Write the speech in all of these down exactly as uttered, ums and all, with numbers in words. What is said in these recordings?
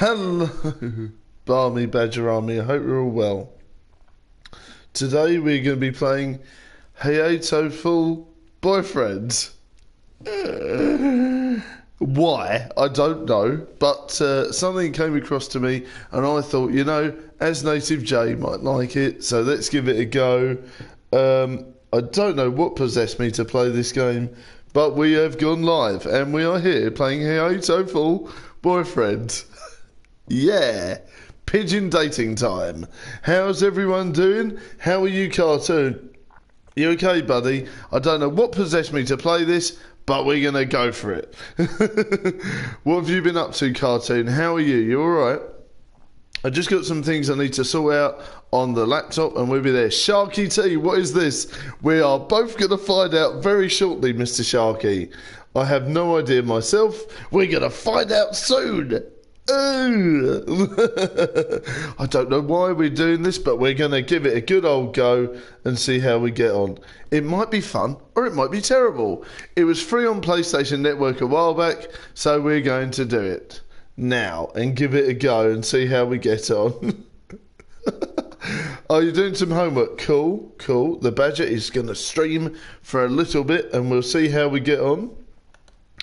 Hello, Barmy Badger Army. I hope you're all well. Today we're going to be playing Hatoful Boyfriend. Why? I don't know. But uh, something came across to me and I thought, you know, as Native Jay might like it, so let's give it a go. Um, I don't know what possessed me to play this game, but we have gone live and we are here playing Hatoful Boyfriend. Yeah, pigeon dating time. How's everyone doing? How are you, Cartoon? You okay, buddy? I don't know what possessed me to play this, but we're going to go for it. What have you been up to, Cartoon? How are you? You all right? I just got some things I need to sort out on the laptop and we'll be there. Sharky T, what is this? We are both going to find out very shortly, Mister Sharky. I have no idea myself. We're going to find out soon. I don't know why we're doing this, but we're going to give it a good old go and see how we get on. It might be fun or it might be terrible. It was free on PlayStation Network a while back, so we're going to do it now and give it a go and see how we get on. Are you doing some homework? Cool, cool. The Badger is going to stream for a little bit and we'll see how we get on.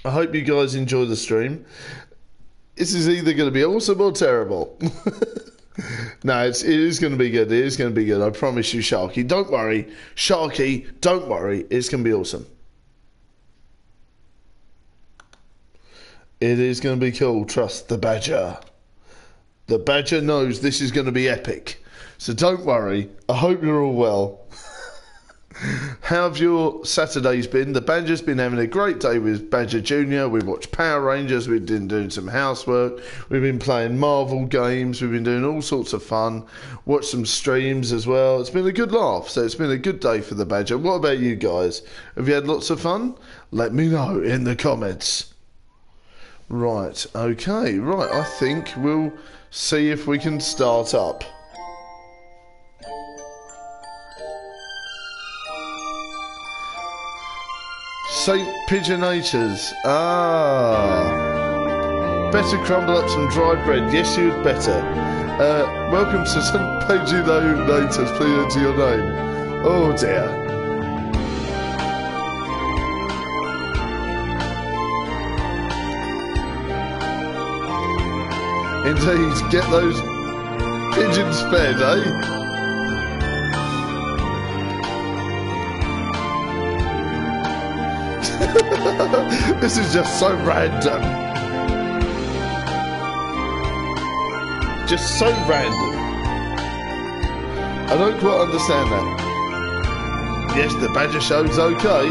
I hope you guys enjoy the stream. This is either going to be awesome or terrible. No, it's, it is going to be good. It is going to be good. I promise you, Sharky. Don't worry. Sharky, don't worry. It's going to be awesome. It is going to be cool. Trust the Badger. The Badger knows this is going to be epic. So don't worry. I hope you're all well. How have your Saturdays been? The Badger's been having a great day with Badger Junior We watched Power Rangers. We've been doing some housework. We've been playing Marvel games. We've been doing all sorts of fun. Watched some streams as well. It's been a good laugh. So it's been a good day for the Badger. What about you guys? Have you had lots of fun? Let me know in the comments. Right. Okay. Right. I think we'll see if we can start up. Saint PigeoNation's. Ah. Better crumble up some dry bread. Yes, you'd better. Uh, welcome to Saint PigeoNation's. Please enter your name. Oh, dear. Indeed, get those pigeons fed, eh? This is just so random. Just so random. I don't quite understand that. Yes, the Badger show's okay.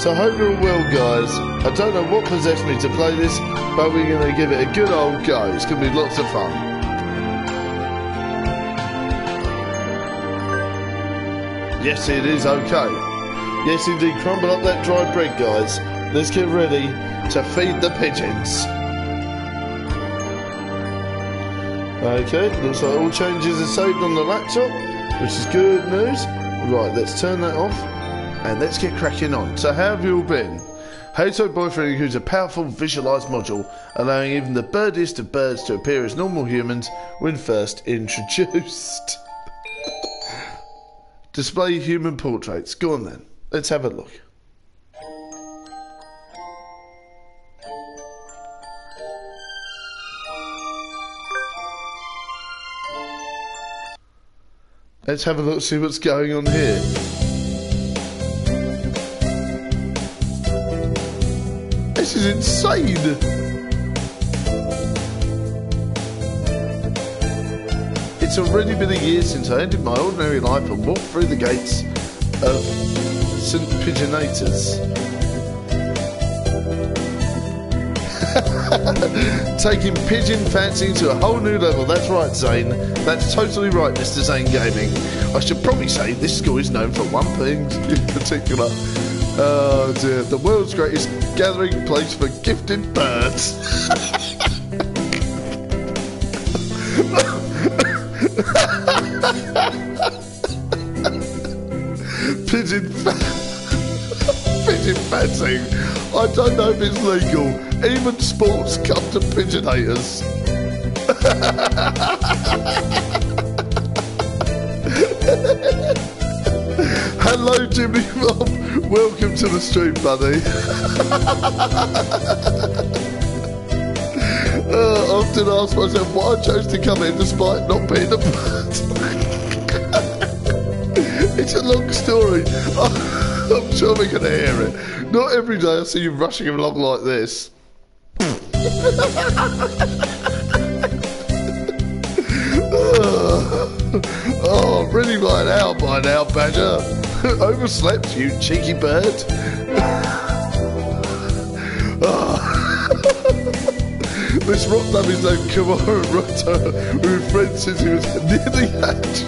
So I hope you're all well, guys. I don't know what possessed me to play this, but we're going to give it a good old go. It's going to be lots of fun. Yes, it is okay. Yes, indeed, crumble up that dry bread, guys. Let's get ready to feed the pigeons. Okay, looks like all changes are saved on the laptop, which is good news. Right, let's turn that off and let's get cracking on. So how have you all been? Hatoful Boyfriend includes a powerful visualised module, allowing even the birdiest of birds to appear as normal humans when first introduced. Display human portraits. Go on then. Let's have a look. Let's have a look, see what's going on here. This is insane! It's already been a year since I ended my ordinary life and walked through the gates of Saint PigeoNation's. Taking pigeon fancying to a whole new level. That's right, Zane. That's totally right, Mister Zane Gaming. I should probably say this school is known for one thing in particular. Oh dear, the world's greatest gathering place for gifted birds. Pigeon fancying. I don't know if it's legal. Even sports come to pigeon haters. Hello, Jimmy Bob. Welcome to the stream, buddy. uh, often ask myself why I chose to come in despite not being a part. It's a long story. I'm sure we're going to hear it. Not every day I see you rushing along like this. Oh, I'm ready by now, by now, Badger. Overslept, you cheeky bird. Oh. This rock dub is named Kawara Ryouta. We've been friends since he was near the age.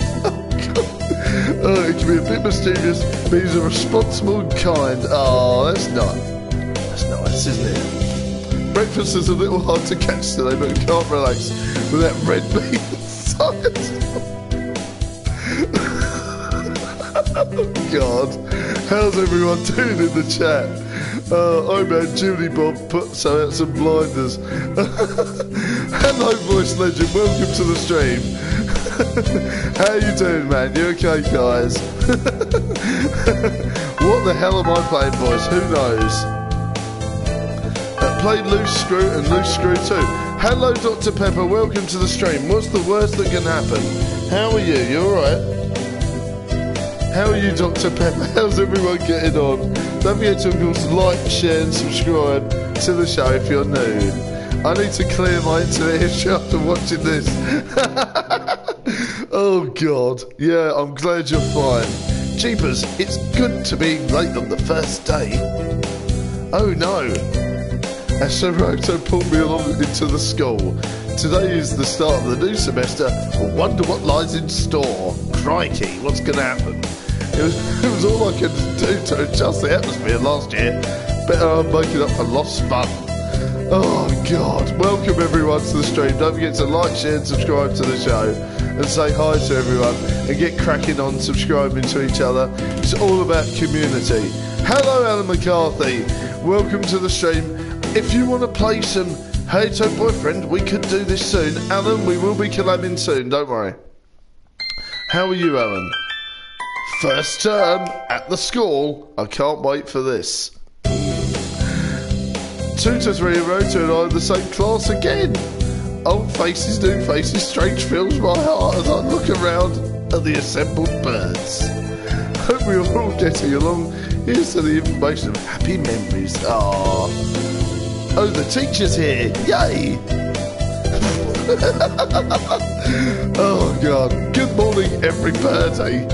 Oh, it can be a bit mysterious, but he's a responsible and kind. Oh, that's nice. That's nice, isn't it? Breakfast is a little hard to catch today, but I can't relax with that red meat inside. Oh, God. How's everyone doing in the chat? Uh, oh, man, Judy Bob puts out some blinders. Hello, voice legend. Welcome to the stream. How you doing, man? You okay, guys? What the hell am I playing, boys? Who knows? I played Loose Screw and Loose Screw too. Hello, Doctor Pepper. Welcome to the stream. What's the worst that can happen? How are you? You alright? How are you, Doctor Pepper? How's everyone getting on? Don't forget to, of course, like, share and subscribe to the show if you're new. I need to clear my internet history after watching this. Oh, God. Yeah, I'm glad you're fine. Jeepers, it's good to be late on the first day. Oh, no. Ashoroto pulled me along into the school. Today is the start of the new semester. I wonder what lies in store. Crikey, what's going to happen? It was, it was all I could do to adjust the atmosphere last year. Better I'm making up for lost fun. Oh, God. Welcome, everyone, to the stream. Don't forget to like, share and subscribe to the show. And say hi to everyone. And get cracking on subscribing to each other. It's all about community. Hello, Alan McCarthy. Welcome to the stream. If you want to play some Hatoful Boyfriend, we could do this soon. Alan, we will be collabing soon. Don't worry. How are you, Alan? First term at the school. I can't wait for this. two to three Roto and I are in the same class again. Old faces, new faces, strange fills my heart as I look around at the assembled birds. Hope we're all getting along. Here's to the information of happy memories. Ah, oh, the teacher's here. Yay! Oh, God. Good morning, everybody.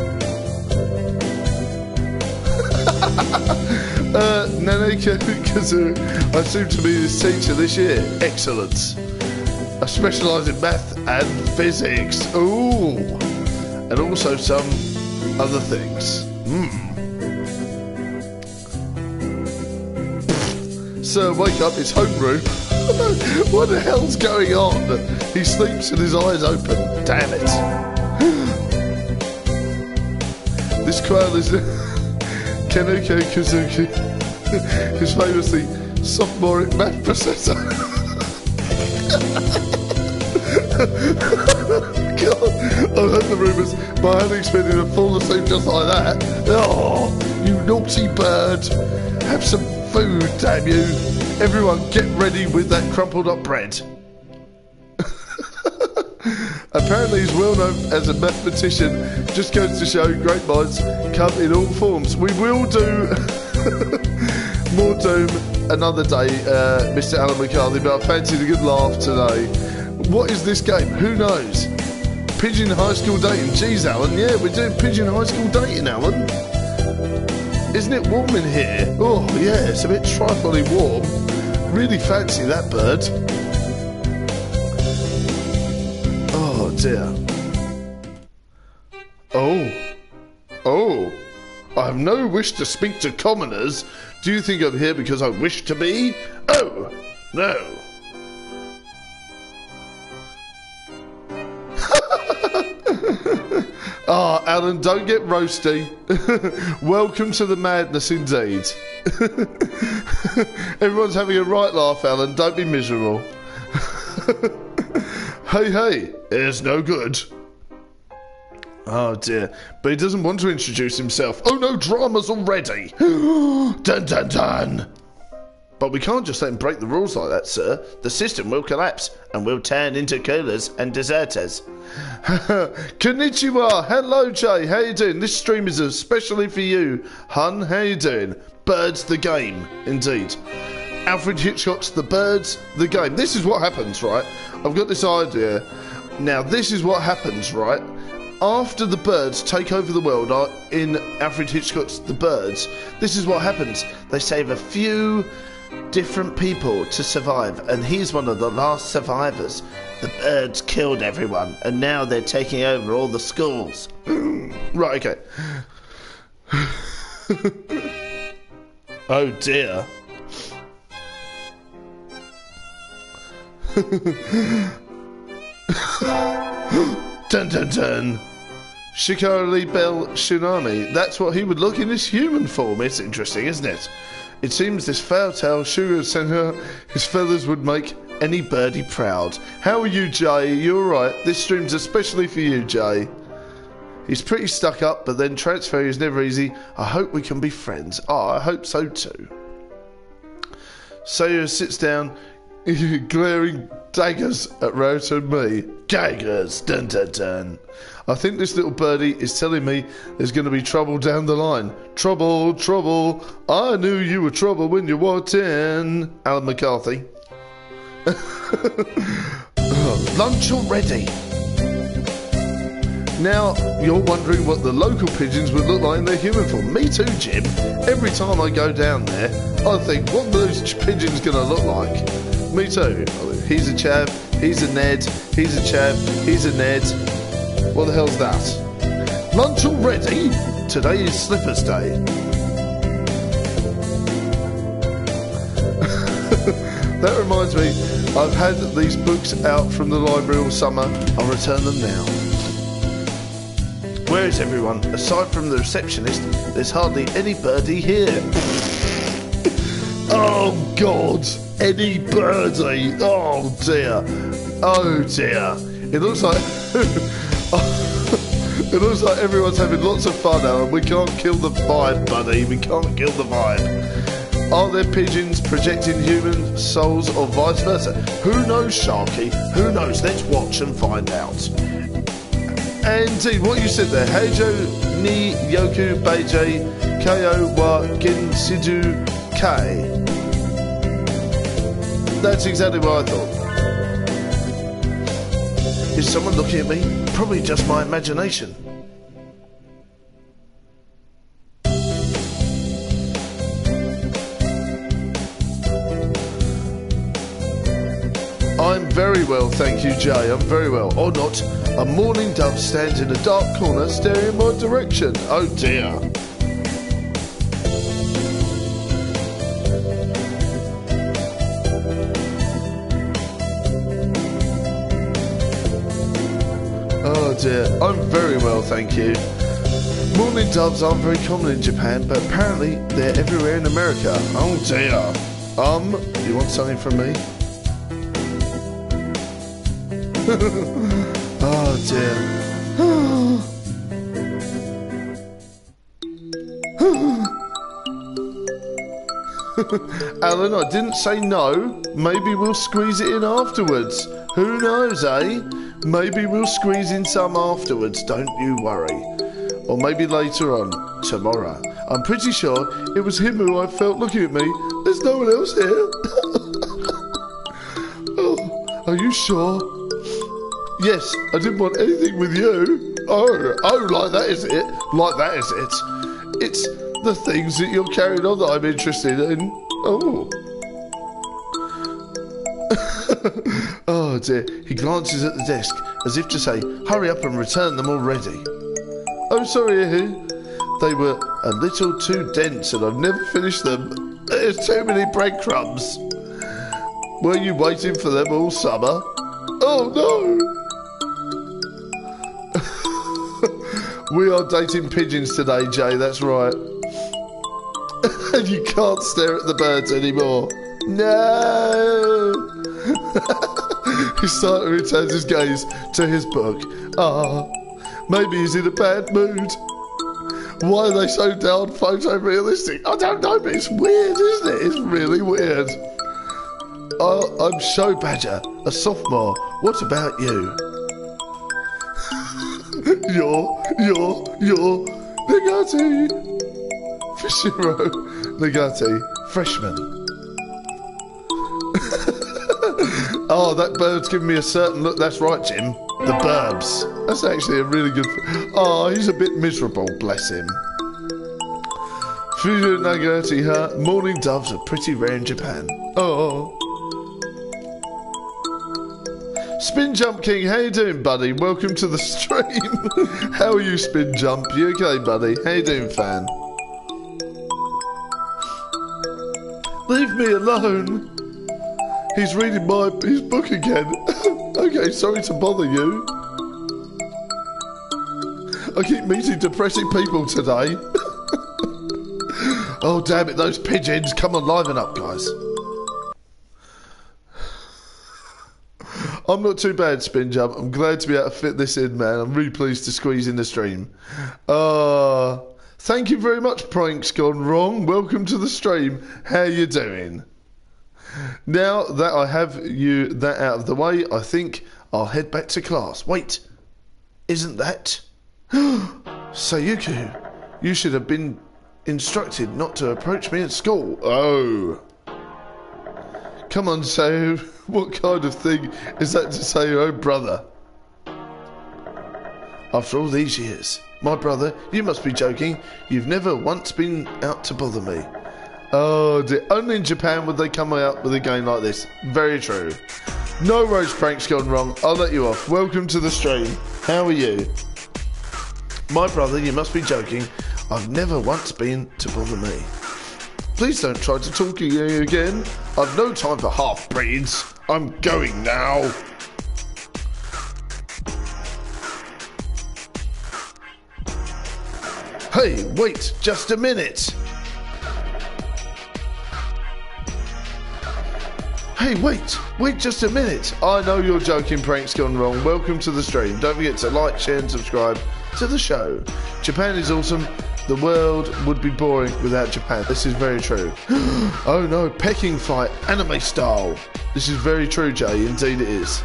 Uh, Kanuke Kazuki, I seem to be his teacher this year. Excellent. I specialise in math and physics. Ooh. And also some other things. Mm. Sir, wake up, it's homeroom. What the hell's going on? He sleeps with his eyes open. Damn it. This crowd is... Kanuke Kazuki is famously sophomoric math professor. God, I've heard the rumours, but I hadn't expected to fall asleep just like that. Oh, you naughty bird. Have some food, damn you. Everyone get ready with that crumpled up bread. Apparently he's well known as a mathematician. Just goes to show great minds come in all forms. We will do more Doom another day, uh, Mister Alan McCarthy, but I fancied a good laugh today. What is this game? Who knows? Pigeon High School Dating. Jeez, Alan, yeah, we're doing Pigeon High School Dating, Alan. Isn't it warm in here? Oh, yeah, it's a bit triflingly warm. Really fancy that bird. Dear. Oh, oh, I have no wish to speak to commoners. Do you think I'm here because I wish to be? Oh, no. Ah, oh, Alan, don't get roasty. Welcome to the madness indeed. Everyone's having a right laugh, Alan. Don't be miserable. Hey, hey, it's no good. Oh dear, but he doesn't want to introduce himself. Oh no, dramas already. Dun dun dun. But we can't just let him break the rules like that, sir. The system will collapse and we'll turn into coolers and deserters. Konnichiwa, hello Jay, how you doing? This stream is especially for you. Hun, how you doing? Birds the game, indeed. Alfred Hitchcock's The Birds the Game. This is what happens, right? I've got this idea. Now this is what happens, right? After the birds take over the world in Alfred Hitchcock's The Birds, this is what happens. They save a few different people to survive, and he's one of the last survivors. The birds killed everyone, and now they're taking over all the schools. Right, okay. Oh dear. Dun dun dun. Shikali Bell Shunami. That's what he would look in his human form. It's interesting, isn't it? It seems this fairytale sugar sent her. His feathers would make any birdie proud. How are you, Jay? You alright? This stream's especially for you, Jay. He's pretty stuck up, but then transfer is never easy. I hope we can be friends. Ah, oh, I hope so too. Sayer sits down, glaring daggers at Ryouta and me. Daggers! Dun dun dun. I think this little birdie is telling me there's going to be trouble down the line. Trouble, trouble. I knew you were trouble when you walked in. Alan McCarthy. Lunch already. Now, you're wondering what the local pigeons would look like in their human form. Me too, Jim. Every time I go down there, I think, what are those pigeons going to look like? Me too. He's a chav, he's a Ned, he's a chav, he's a Ned. What the hell's that? Lunch already? Today is slippers day. That reminds me, I've had these books out from the library all summer. I'll return them now. Where is everyone? Aside from the receptionist, there's hardly any birdie here. Oh God, any birdie. Oh dear. Oh dear. It looks like it looks like everyone's having lots of fun now, and we can't kill the vibe, buddy. We can't kill the vibe. Are there pigeons projecting human souls or vice versa? Who knows, Sharky? Who knows? Let's watch and find out. Indeed, what you said there, Heijo ni yoku beijai ko wa genshiju kai. That's exactly what I thought. Is someone looking at me? Probably just my imagination. I'm very well, thank you, Jay. I'm very well. Or not. A mourning dove stands in a dark corner staring in my direction. Oh dear. Dear. I'm very well, thank you. Mourning doves aren't very common in Japan, but apparently they're everywhere in America. Oh dear. Um, you want something from me? Oh dear. Alan, I didn't say no. Maybe we'll squeeze it in afterwards. Who knows, eh? Maybe we'll squeeze in some afterwards, don't you worry. Or maybe later on, tomorrow. I'm pretty sure it was him who I felt looking at me. There's no one else here. Oh, are you sure? Yes, I didn't want anything with you. Oh, oh, like that is it. Like that is it. It's the things that you're carrying on that I'm interested in. Oh. Oh dear, he glances at the desk as if to say, hurry up and return them already. Oh sorry, they were a little too dense and I've never finished them. There's too many breadcrumbs. Were you waiting for them all summer? Oh no! We are dating pigeons today, Jay, that's right. And you can't stare at the birds anymore. No! Hisato returns his gaze to his book. Ah, maybe he's in a bad mood. Why are they so down photorealistic? I don't know, but it's weird, isn't it? It's really weird. Oh, I'm Show Badger, a sophomore. What about you? You're, you're, you're Nagati. Fishiro Nagati, freshman. Oh, that bird's giving me a certain look. That's right, Jim. The Burbs. That's actually a really good... Oh, he's a bit miserable, bless him. Fujo Nagati, huh? Mourning doves are pretty rare in Japan. Oh. Spin Jump King, how you doing, buddy? Welcome to the stream. How are you, Spin Jump? You okay, buddy? How you doing, fan? Leave me alone. He's reading my his book again. Okay, sorry to bother you. I keep meeting depressing people today. Oh, damn it, those pigeons. Come on, liven up, guys. I'm not too bad, Spin Jump. I'm glad to be able to fit this in, man. I'm really pleased to squeeze in the stream. Uh, thank you very much, Pranks Gone Wrong. Welcome to the stream. How you doing? Now that I have you that out of the way, I think I'll head back to class. Wait, isn't that... Sayuku, you should have been instructed not to approach me at school. Oh. Come on, Sayu. What kind of thing is that to say, oh, brother? After all these years. My brother, you must be joking. You've never once been out to bother me. Oh, dear. Only in Japan would they come out with a game like this. Very true. No roast pranks gone wrong. I'll let you off. Welcome to the stream. How are you? My brother, you must be joking. I've never once been to bother me. Please don't try to talk to you again. I've no time for half-breeds. I'm going now. Hey, wait just a minute. Hey, wait. Wait just a minute. I know you're joking, Pranks Gone Wrong. Welcome to the stream. Don't forget to like, share, and subscribe to the show. Japan is awesome. The world would be boring without Japan. This is very true. Oh no, pecking fight, anime style. This is very true, Jay. Indeed it is.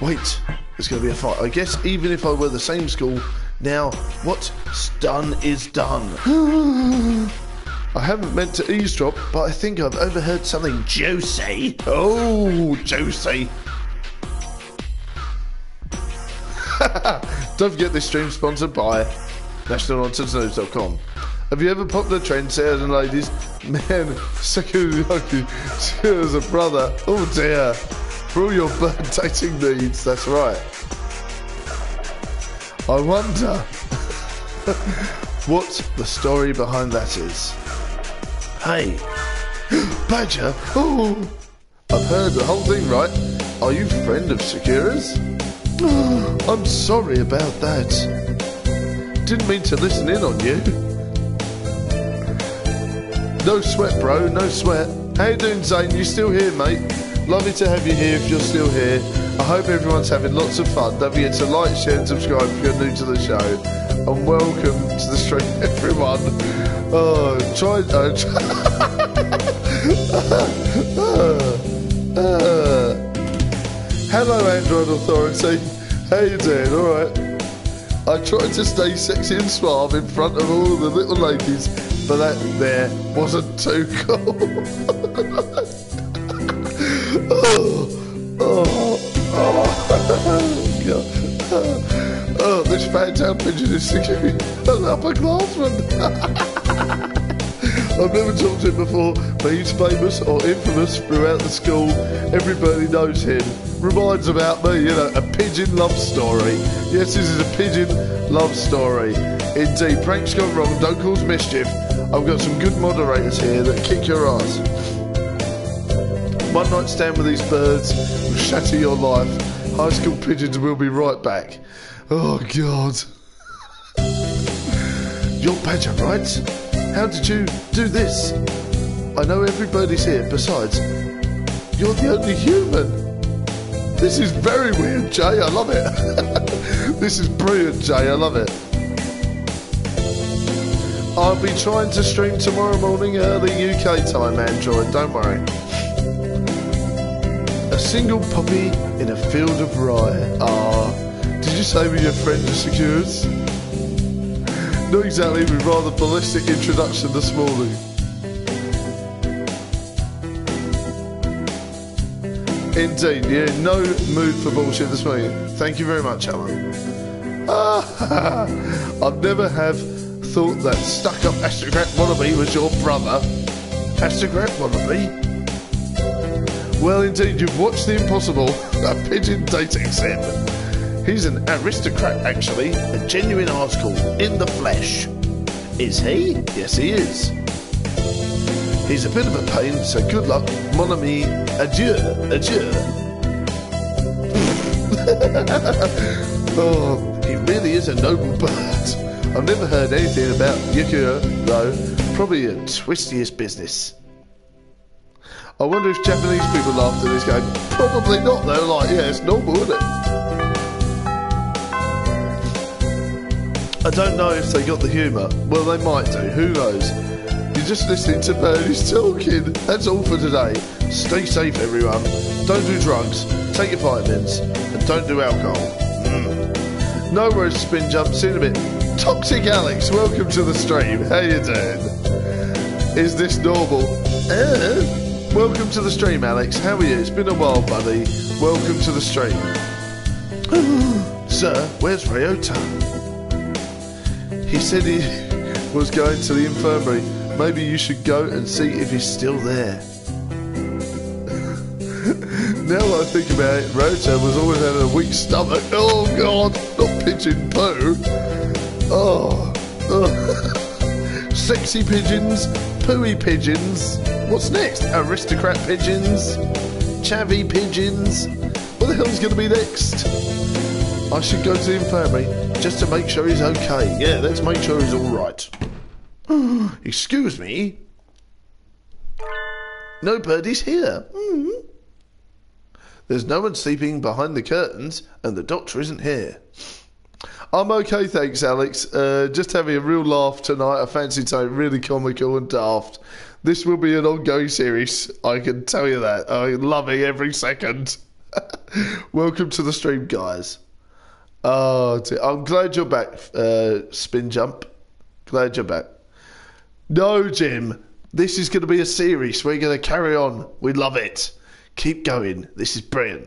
Wait, there's going to be a fight. I guess even if I were the same school, now what's done is done. I haven't meant to eavesdrop, but I think I've overheard something juicy. Oh, juicy. Don't forget this stream sponsored by... national nonsense news dot com. Have you ever popped the trend, sirs and ladies? Man, Sekuyaki, she was a brother. Oh dear. For all your bird dating needs, that's right. I wonder what the story behind that is. Hey, Badger, oh, I've heard the whole thing, right? Are you friend of Sakura's? I'm sorry about that. Didn't mean to listen in on you. No sweat, bro, no sweat. How you doing, Zane? You still here, mate? Lovely to have you here if you're still here. I hope everyone's having lots of fun. Don't forget to like, share, and subscribe if you're new to the show. And welcome to the stream, everyone. Oh, try... Uh, try uh, uh. Hello, Android Authority. How you doing? All right. I tried to stay sexy and suave in front of all the little ladies, but that there wasn't too cool. oh, oh, oh. oh, this Fantown pigeon is thinking an upperclassman. I've never talked to him before, but he's famous or infamous throughout the school. Everybody knows him. Reminds about me, you know, a pigeon love story. Yes, this is a pigeon love story. Indeed, pranks gone wrong, don't cause mischief. I've got some good moderators here that kick your ass. One night stand with these birds will shatter your life. High school pigeons will be right back. Oh, God. You're Badger, right? How did you do this? I know everybody's here. Besides, you're the only human. This is very weird, Jay. I love it. This is brilliant, Jay. I love it. I'll be trying to stream tomorrow morning early U K time, Android. Don't worry. A single puppy in a field of rye. Ah, did you say with your friend the secures? Not exactly, with rather ballistic introduction this morning. Indeed, yeah, no mood for bullshit this morning. Thank you very much, Alan. Ah, I'd never have thought that stuck-up aristocrat wannabe was your brother. Aristocrat wannabe? Well, indeed, you've watched The Impossible, a pigeon dating sim. He's an aristocrat, actually, a genuine article, in the flesh. Is he? Yes, he is. He's a bit of a pain, so good luck, mon ami, adieu, adieu. Oh, he really is a noble bird. I've never heard anything about Yukio, though. Probably the twistiest business. I wonder if Japanese people laughed at this game. Probably not, though. Like, yeah, it's normal, isn't it? I don't know if they got the humour. Well, they might do. Who knows? You're just listening to Bernie's talking. That's all for today. Stay safe, everyone. Don't do drugs. Take your vitamins. And don't do alcohol. Mm. No worries, spin jump. See you in a bit. Toxic Alex, welcome to the stream. How you doing? Is this normal? Uh, welcome to the stream, Alex. How are you? It's been a while, buddy. Welcome to the stream. Sir, where's Ryouta? He said he was going to the infirmary. Maybe you should go and see if he's still there. Now that I think about it, Ryouta was always having a weak stomach. Oh, God, not pigeon poo. Oh, oh. Sexy pigeons, pooey pigeons. What's next? Aristocrat pigeons, chavvy pigeons. What the hell's going to be next? I should go to the infirmary just to make sure he's okay. Yeah, let's make sure he's all right. Excuse me. No birdies here. Mm. There's no one sleeping behind the curtains, and the doctor isn't here. I'm okay, thanks, Alex. Uh, just having a real laugh tonight. I fancied something really comical and daft. This will be an ongoing series. I can tell you that. I'm loving every second. Welcome to the stream, guys. Oh, dear. I'm glad you're back, uh, Spin Jump. Glad you're back. No, Jim. This is going to be a series. We're going to carry on. We love it. Keep going. This is brilliant.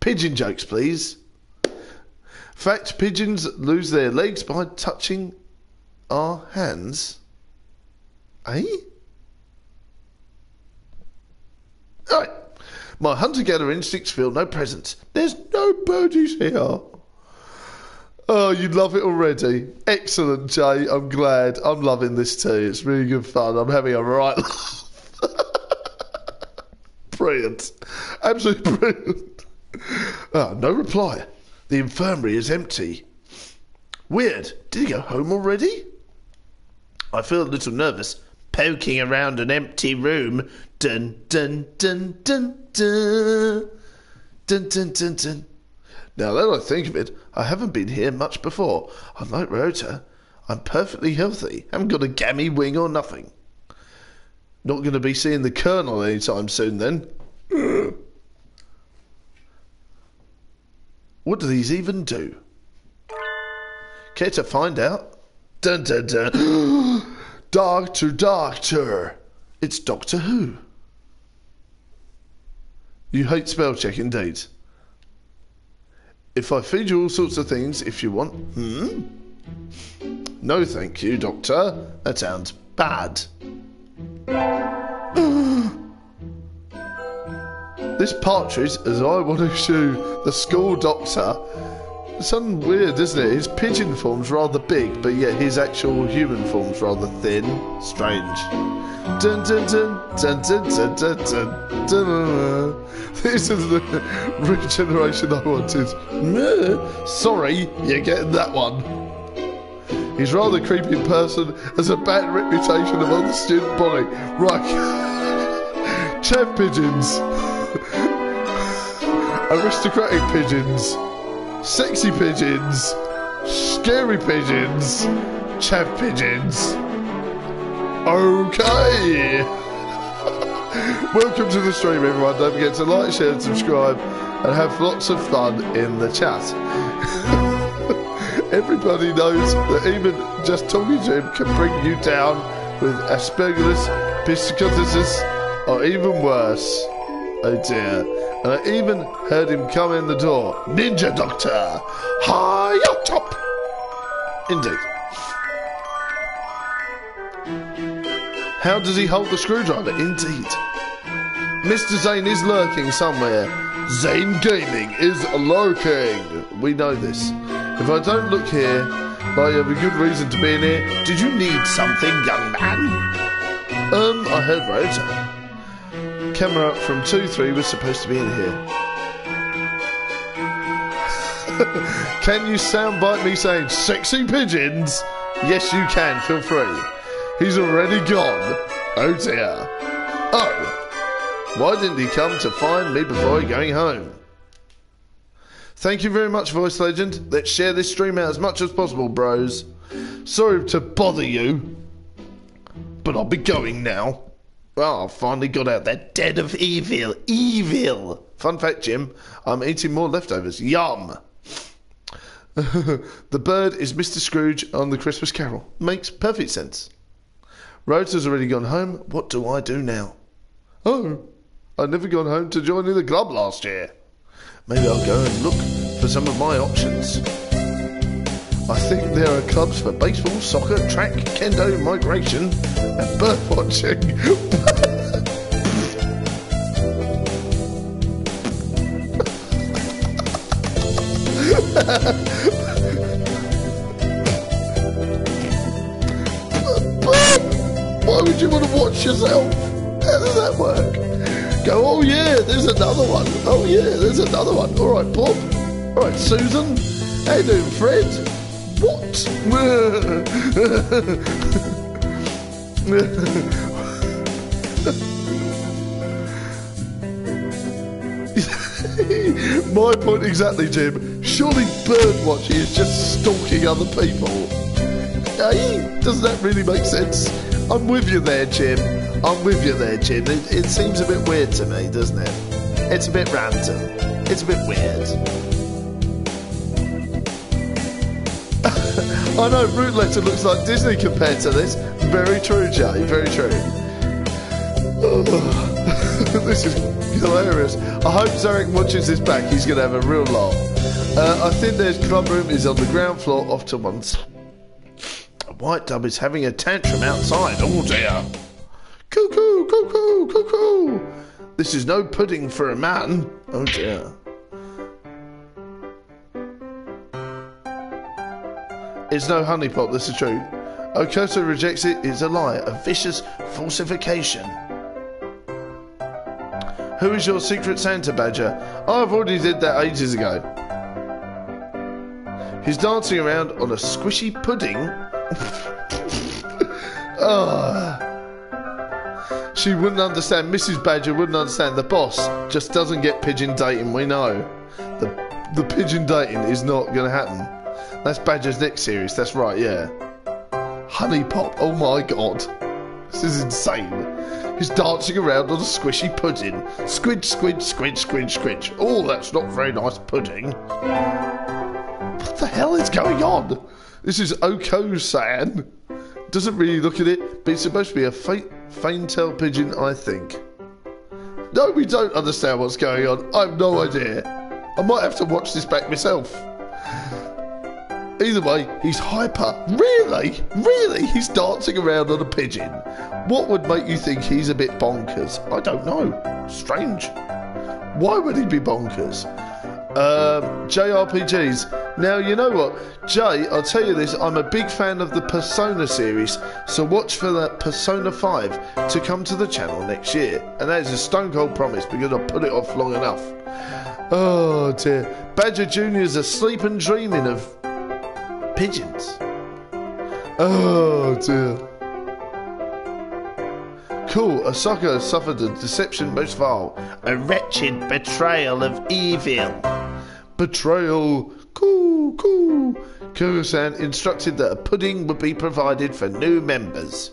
Pigeon jokes, please. Fact, pigeons lose their legs by touching our hands. Eh? All right. My hunter-gatherer instincts feel no presence. There's no birdies here. Oh, you love it already. Excellent, Jay. I'm glad. I'm loving this too. It's really good fun. I'm having a right laugh. Brilliant. Absolutely brilliant. Oh, no reply. The infirmary is empty. Weird. Did he go home already? I feel a little nervous. Poking around an empty room. Dun, dun, dun, dun, dun. Dun, dun, dun, dun. Now that I think of it, I haven't been here much before. Unlike Ryouta, I'm perfectly healthy. Haven't got a gammy wing or nothing. Not going to be seeing the Colonel anytime soon, then. What do these even do? Care to find out? Dun dun dun. Doctor, doctor. It's Doctor Who. You hate spell check, indeed. If I feed you all sorts of things, if you want. Hmm? No, thank you, Doctor. That sounds bad. This partridge, as I want to shoe the school doctor. Something weird, isn't it? His pigeon form's rather big, but yet his actual human form's rather thin. Strange. Dun dun dun dun dun dun dun dun. Dun. This is the regeneration I wanted. Sorry, you're getting that one. He's rather creepy in person, has a bad reputation among the student body. Right. Chav pigeons. aristocratic pigeons, sexy pigeons, scary pigeons, chav pigeons. Okay. Welcome to the stream, everyone. Don't forget to like, share, and subscribe, and have lots of fun in the chat. Everybody knows that even just talking to him can bring you down with aspergillus, piscicosis, or even worse. Oh dear. And I even heard him come in the door. Ninja Doctor! High up top! Indeed. How does he hold the screwdriver? Indeed. Mister Zane is lurking somewhere. Zane Gaming is lurking. We know this. If I don't look here, I have a good reason to be in here. Did you need something, young man? Um, I heard Ryouta. Camera from two three was supposed to be in here. Can you soundbite me saying, sexy pigeons? Yes, you can. Feel free. He's already gone. Oh dear. Oh. Why didn't he come to find me before going home? Thank you very much, Voice Legend. Let's share this stream out as much as possible, bros. Sorry to bother you, but I'll be going now. Well, I finally got out that dead of evil. Evil! Fun fact, Jim, I'm eating more leftovers. Yum! The bird is Mister Scrooge on the Christmas Carol. Makes perfect sense. Ryouta already gone home. What do I do now? Oh, I've never gone home to join in the club last year. Maybe I'll go and look for some of my options. I think there are clubs for baseball, soccer, track, kendo, migration, and bird watching. Why would you want to watch yourself? How does that work? Go, oh yeah, there's another one. Oh yeah, there's another one. All right, Bob. All right, Susan. How you doing, Fred? What? My point exactly, Jim. Surely birdwatching is just stalking other people. Hey, doesn't that really make sense? I'm with you there, Jim. I'm with you there, Jim. It, it seems a bit weird to me, doesn't it? It's a bit random. It's a bit weird. I know Root Letter looks like Disney compared to this. Very true, Jay. Very true. Oh, this is hilarious. I hope Zarek watches this back. He's going to have a real laugh. Uh, I think their club room is on the ground floor off to one side. A white dove is having a tantrum outside. Oh, dear. Cuckoo, cuckoo, cuckoo. This is no pudding for a man. Oh dear. It's no honey pop, this is true. Okoto rejects it, it's a lie, a vicious falsification. Who is your secret Santa badger? I've already did that ages ago. He's dancing around on a squishy pudding. Oh. She wouldn't understand. Missus Badger wouldn't understand. The boss just doesn't get pigeon dating. We know. The the pigeon dating is not going to happen. That's Badger's next series. That's right, yeah. Honey Pop. Oh, my God. This is insane. He's dancing around on a squishy pudding. Squidge, squidge, squidge, squidge, squidge. Oh, that's not very nice pudding. What the hell is going on? This is Oko-san. Doesn't really look at it, but it's supposed to be a faint, faintail pigeon, I think. No, we don't understand what's going on. I have no idea. I might have to watch this back myself. Either way, he's hyper. Really? Really? He's dancing around on a pigeon. What would make you think he's a bit bonkers? I don't know. Strange. Why would he be bonkers? Um, J R P Gs. Now, you know what? Jay, I'll tell you this, I'm a big fan of the Persona series, so watch for that Persona five to come to the channel next year. And that is a stone cold promise because I put it off long enough. Oh, dear. Badger Junior is asleep and dreaming of pigeons. Oh, dear. cool, Ahsoka suffered a deception most foul, a wretched betrayal of evil. Betrayal. Cool, cool. Kuro-san instructed that a pudding would be provided for new members.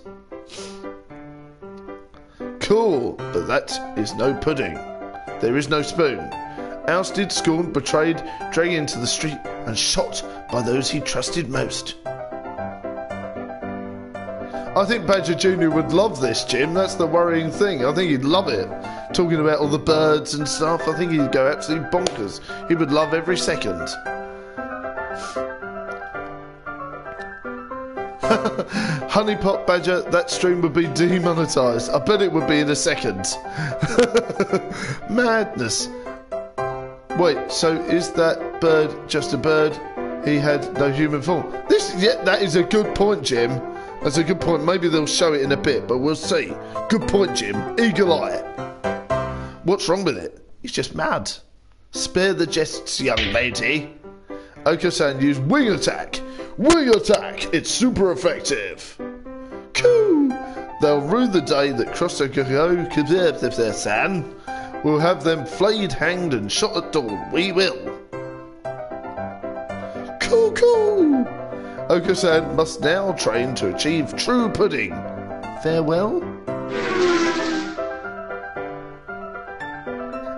Cool, but that is no pudding. There is no spoon. Ousted, scorned, betrayed, dragged into the street and shot by those he trusted most. I think Badger Junior would love this, Jim. That's the worrying thing. I think he'd love it. Talking about all the birds and stuff, I think he'd go absolutely bonkers. He would love every second. Honeypot Badger, that stream would be demonetized. I bet it would be in a second. Madness. Wait, so is that bird just a bird? He had no human form. This, yeah, that is a good point, Jim. That's a good point. Maybe they'll show it in a bit, but we'll see. Good point, Jim. Eagle eye. What's wrong with it? He's just mad. Spare the jests, young lady. Oka-san used wing attack. Wing attack! It's super effective! Coo! They'll rue the day that Crossokoho could have their san. We'll have them flayed, hanged, and shot at dawn. We will! Coo coo! Oka-san must now train to achieve true pudding. Farewell?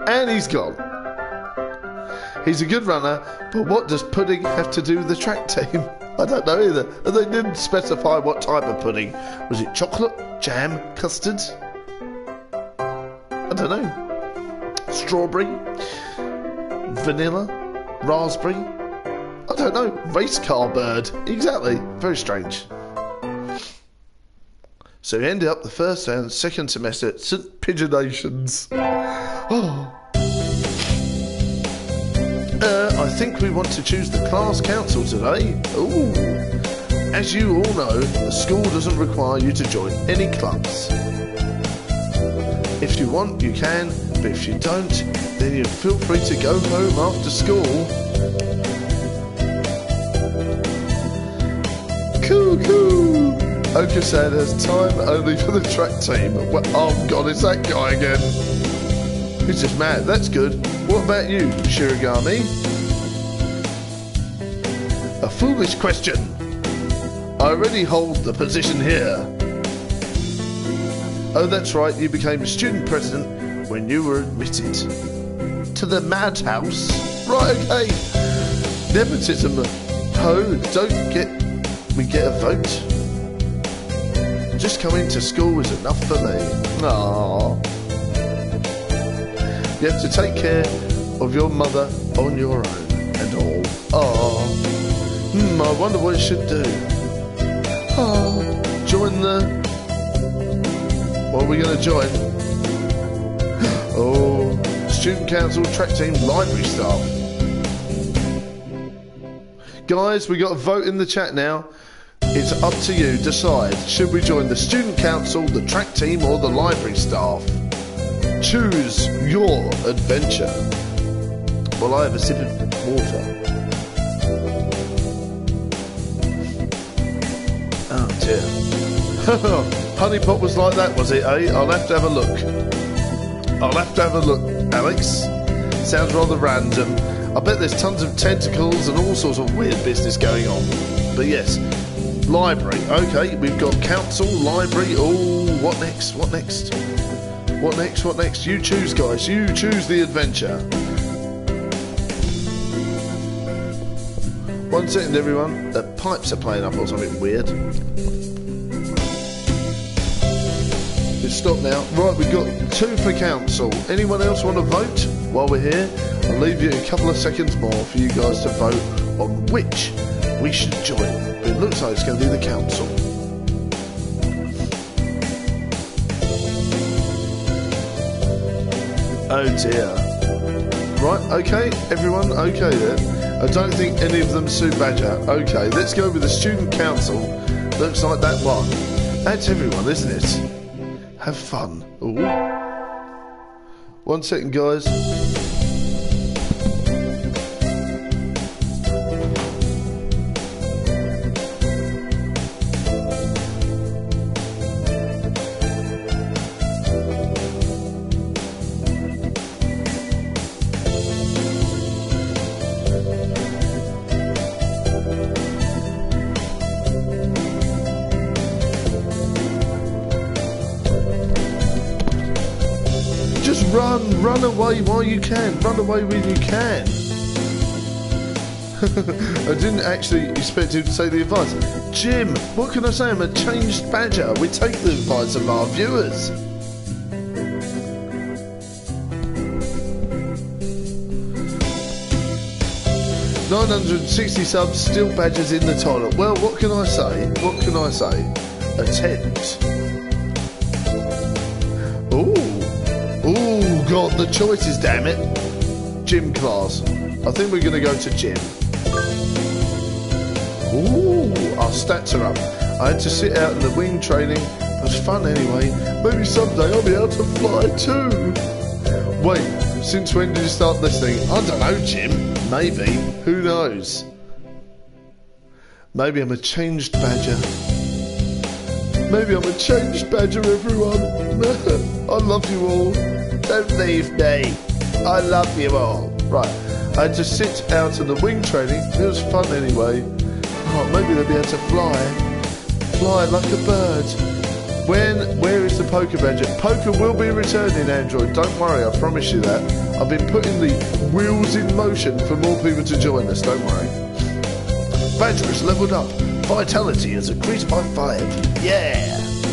And he's gone. He's a good runner, but what does pudding have to do with the track team? I don't know either. And they didn't specify what type of pudding. Was it chocolate, jam, custard? I don't know. Strawberry? Vanilla? Raspberry? I don't know. Race car bird. Exactly. Very strange. So we ended up the first and second semester at Saint PigeoNation's. Oh... Uh, I think we want to choose the class council today. Ooh. As you all know, the school doesn't require you to join any clubs. If you want, you can, but if you don't, then you feel free to go home after school. Coo coo! Oka-san has time only for the track team. Well, oh god, it's that guy again. He's just mad, that's good. What about you, Shirigami? A foolish question. I already hold the position here. Oh, that's right, you became a student president when you were admitted. To the madhouse? Right, okay. Nepotism. Oh, don't get... we get a vote? Just coming to school is enough for me. Aww. You have to take care of your mother on your own and all. Oh, hmm, I wonder what it should do. Oh, join the... what are we going to join? Oh, student council, track team, library staff. Guys, we got a vote in the chat now. It's up to you. Decide. Should we join the student council, the track team or the library staff? Choose your adventure. Well, I have a sip of water. Oh dear. Honeypot was like that, was it, eh? I'll have to have a look. I'll have to have a look, Alex. Sounds rather random. I bet there's tons of tentacles and all sorts of weird business going on. But yes, library. Okay, we've got council, library. Oh, what next? What next? What next? What next? You choose, guys. You choose the adventure. One second, everyone. The pipes are playing up or something weird. It's stopped now. Right, we've got two for council. Anyone else want to vote while we're here? I'll leave you a couple of seconds more for you guys to vote on which we should join. But it looks like it's going to be the council. Oh dear. Right, okay, everyone, okay then. I don't think any of them suit Badger. Okay, let's go with the student council. Looks like that one. That's everyone, isn't it? Have fun. Ooh. One second, guys. run away while you can. Run away when you can. I didn't actually expect you to say the advice. Jim, what can I say? I'm a changed badger. We take the advice of our viewers. nine hundred sixty subs, still badgers in the toilet. Well, what can I say? What can I say? Attempt. Ooh. Ooh, God, the choices, damn it. Gym class. I think we're going to go to gym. Ooh, our stats are up. I had to sit out in the wing training. It was fun anyway. Maybe someday I'll be able to fly too. Wait, since when did you start this thing? I don't know, Jim. Maybe. Who knows? Maybe I'm a changed badger. Maybe I'm a changed badger, everyone. I love you all. Don't leave me. I love you all. Right. I had to sit out of the wing training. It was fun anyway. Oh, maybe they'll be able to fly. Fly like a bird. When? Where is the poker badger? Poker will be returning, Android. Don't worry. I promise you that. I've been putting the wheels in motion for more people to join us, don't worry. Badger is levelled up. Vitality has increased by five. Yeah!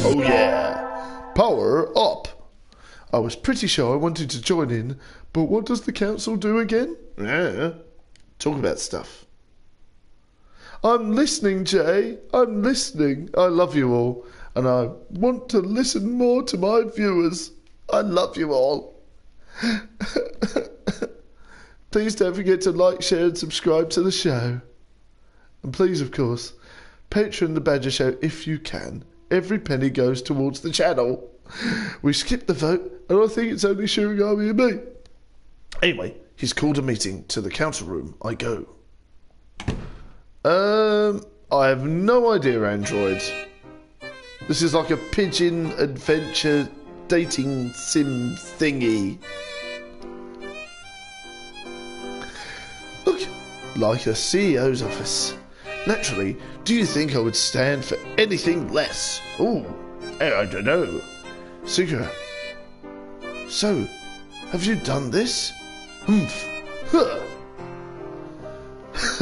Oh yeah! Power up! I was pretty sure I wanted to join in, but what does the council do again? Yeah. Talk about stuff. I'm listening, Jay. I'm listening. I love you all, and I want to listen more to my viewers. I love you all. Please don't forget to like, share and subscribe to the show, and please of course patron the Badger Show if you can. Every penny goes towards the channel. We skipped the vote and I think it's only Shirigami and me. Anyway, he's called a meeting. To the council room I go. um I have no idea, Android. This is like a pigeon adventure dating sim thingy. Look, like a C E O's office. Naturally, do you think I would stand for anything less? Ooh, I don't know. Sigura. So, have you done this? Humph. Huh.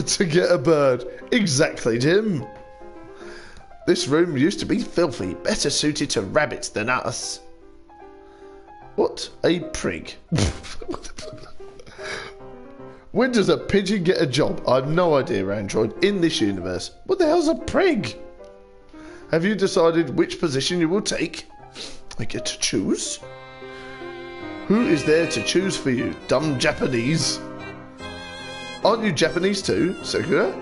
To get a bird. Exactly, Jim. This room used to be filthy, better suited to rabbits than us. What a prig. When does a pigeon get a job? I have no idea, Android, in this universe. What the hell's a prig? Have you decided which position you will take? I get to choose? Who is there to choose for you, dumb Japanese? Aren't you Japanese too, Sakura?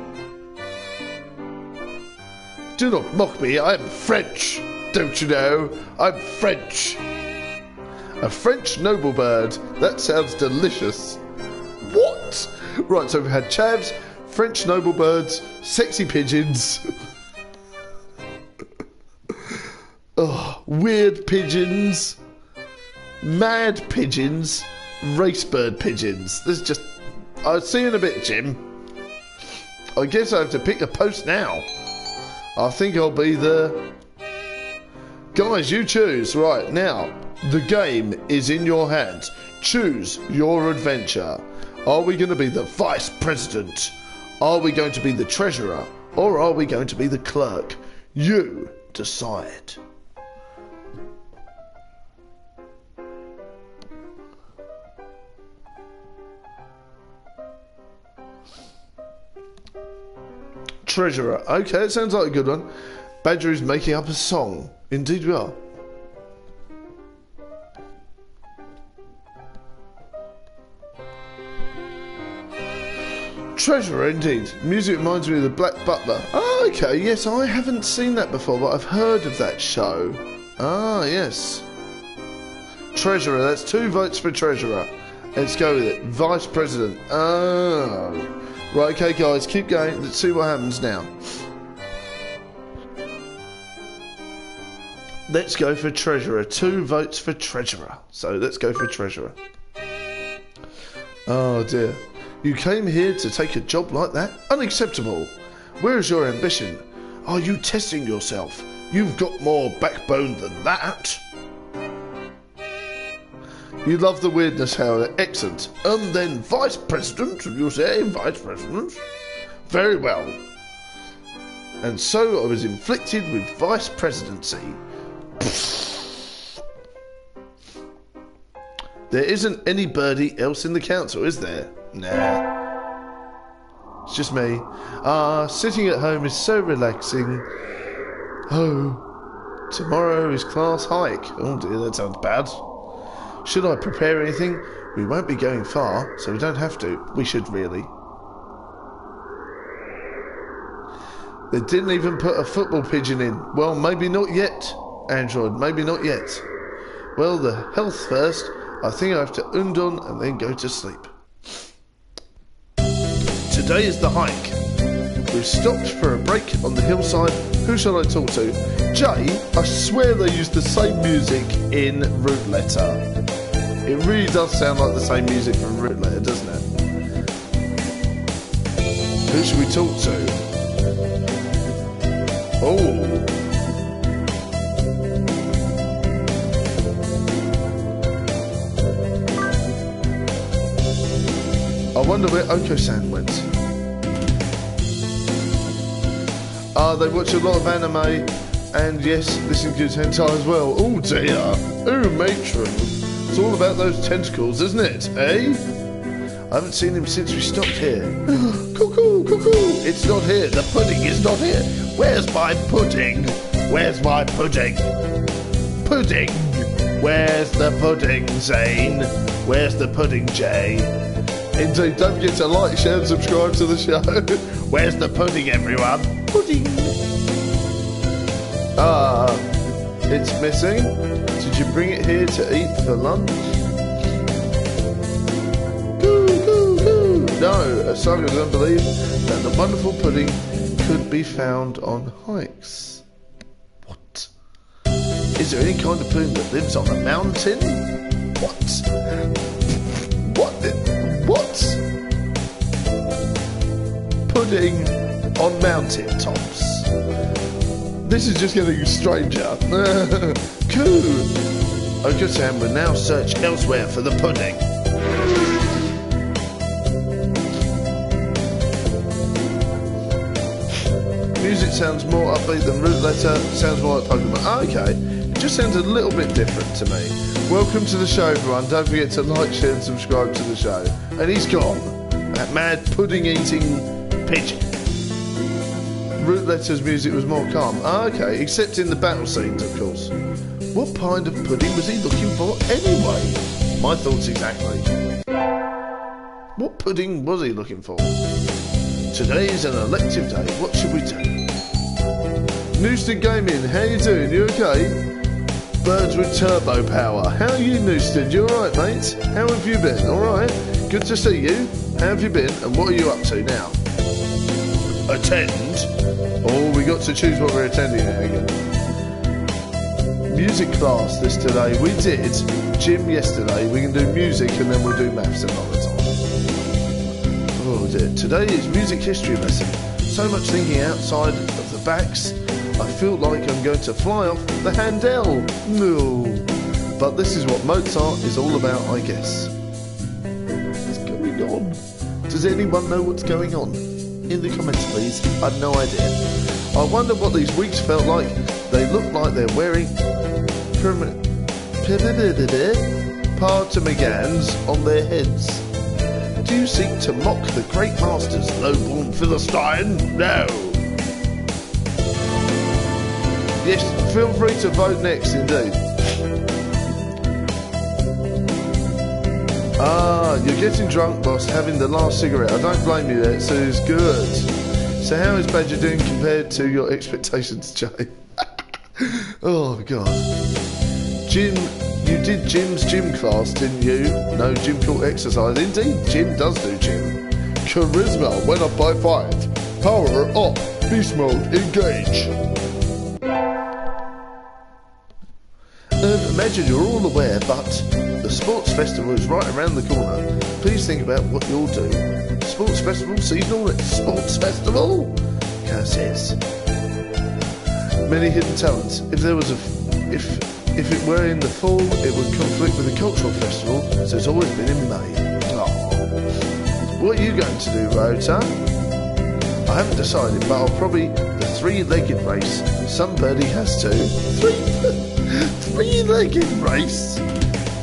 Do not mock me, I am French. Don't you know? I'm French. A French noble bird. That sounds delicious. What? Right, so we've had chavs, French noble birds, sexy pigeons. Oh, weird pigeons. Mad pigeons. Race bird pigeons. This is just... I'll see you in a bit, Jim. I guess I have to pick a post now. I think I'll be the... Guys, you choose. Right, now... The game is in your hands. Choose your adventure. Are we going to be the vice president? Are we going to be the treasurer? Or are we going to be the clerk? You decide. Treasurer. Okay, that sounds like a good one. Badger is making up a song. Indeed we are. Treasurer, indeed. Music reminds me of The Black Butler. Ah, okay, yes, I haven't seen that before, but I've heard of that show. Ah, yes. Treasurer, that's two votes for treasurer. Let's go with it. Vice president. Oh. Right, okay, guys, keep going. Let's see what happens now. Let's go for treasurer. Two votes for treasurer. So let's go for treasurer. Oh, dear. You came here to take a job like that? Unacceptable. Where is your ambition? Are you testing yourself? You've got more backbone than that. You love the weirdness, however. Excellent. And then Vice President, you say, Vice President? Very well. And so I was inflicted with Vice Presidency. There isn't anybody else in the council, is there? Nah. It's just me. Ah, sitting at home is so relaxing. Oh, tomorrow is class hike. Oh dear, that sounds bad. Should I prepare anything? We won't be going far, so we don't have to. We should really. They didn't even put a football pigeon in. Well, maybe not yet, Android. Maybe not yet. Well, the health first. I think I have to undon and then go to sleep. Today is the hike. We've stopped for a break on the hillside. Who shall I talk to? Jay, I swear they used the same music in Root Letter. It really does sound like the same music from Root Letter, doesn't it? Who should we talk to? Oh. I wonder where Oko-san went. Ah, uh, they watch a lot of anime, and yes, this includes hentai as well. Oh dear. Oh, matron. It's all about those tentacles, isn't it, eh? I haven't seen him since we stopped here. Cuckoo, cuckoo! It's not here. The pudding is not here. Where's my pudding? Where's my pudding? Pudding? Where's the pudding, Zane? Where's the pudding, Jay? Indeed, don't forget to like, share and subscribe to the show. Where's the pudding, everyone? Pudding! Ah, it's missing. Did you bring it here to eat for lunch? Goo, goo, goo. No, Osago doesn't believe that the wonderful pudding could be found on hikes. What? Is there any kind of pudding that lives on a mountain? What? What? What? Pudding on mountain tops. This is just getting stranger. Cool. Oko-san will now search elsewhere for the pudding. Music sounds more upbeat than Root Letter. Sounds more like Pokemon. Oh, okay. It just sounds a little bit different to me. Welcome to the show, everyone. Don't forget to like, share, and subscribe to the show. And he's gone. That mad pudding-eating pigeon. Root Letter's music was more calm. Ah, okay, except in the battle scenes, of course. What kind of pudding was he looking for anyway? My thoughts exactly. What pudding was he looking for? Today is an elective day. What should we do? Newston Gaming, how you doing? You okay? Birds with turbo power. How are you, Newston? You alright, mate? How have you been? Alright? Good to see you. How have you been? And what are you up to now? Attend? Oh, we got to choose what we're attending now again. Music class this today. We did gym yesterday. We can do music and then we'll do maths another time. Oh dear. Today is music history lesson. So much thinking outside of the backs. I feel like I'm going to fly off the Handel. No. But this is what Mozart is all about, I guess. What's going on? Does anyone know what's going on? In the comments, please. I've no idea. I wonder what these wigs felt like. They look like they're wearing permanent partamagans on their heads. Do you seek to mock the great masters, low-born Philistine? No. Yes, feel free to vote next, indeed. Ah, you're getting drunk whilst having the last cigarette. I don't blame you there, so it's good. So how is Badger doing compared to your expectations, Jay? Oh, God. Jim, you did Jim's gym class, didn't you? No, Jim called exercise. Indeed, Jim does do gym. Charisma went up by five. Power up. Beast mode, engage. Um, imagine you're all aware, but... The sports festival is right around the corner. Please think about what you'll do. Sports festival seasonal at sports festival? Curses. Many hidden talents. If there was a, if If it were in the fall, it would conflict with the cultural festival, so it's always been in May. Aww. What are you going to do, Ryouta? I haven't decided, but I'll probably the three-legged race. Some birdie has to. Three, three-legged race?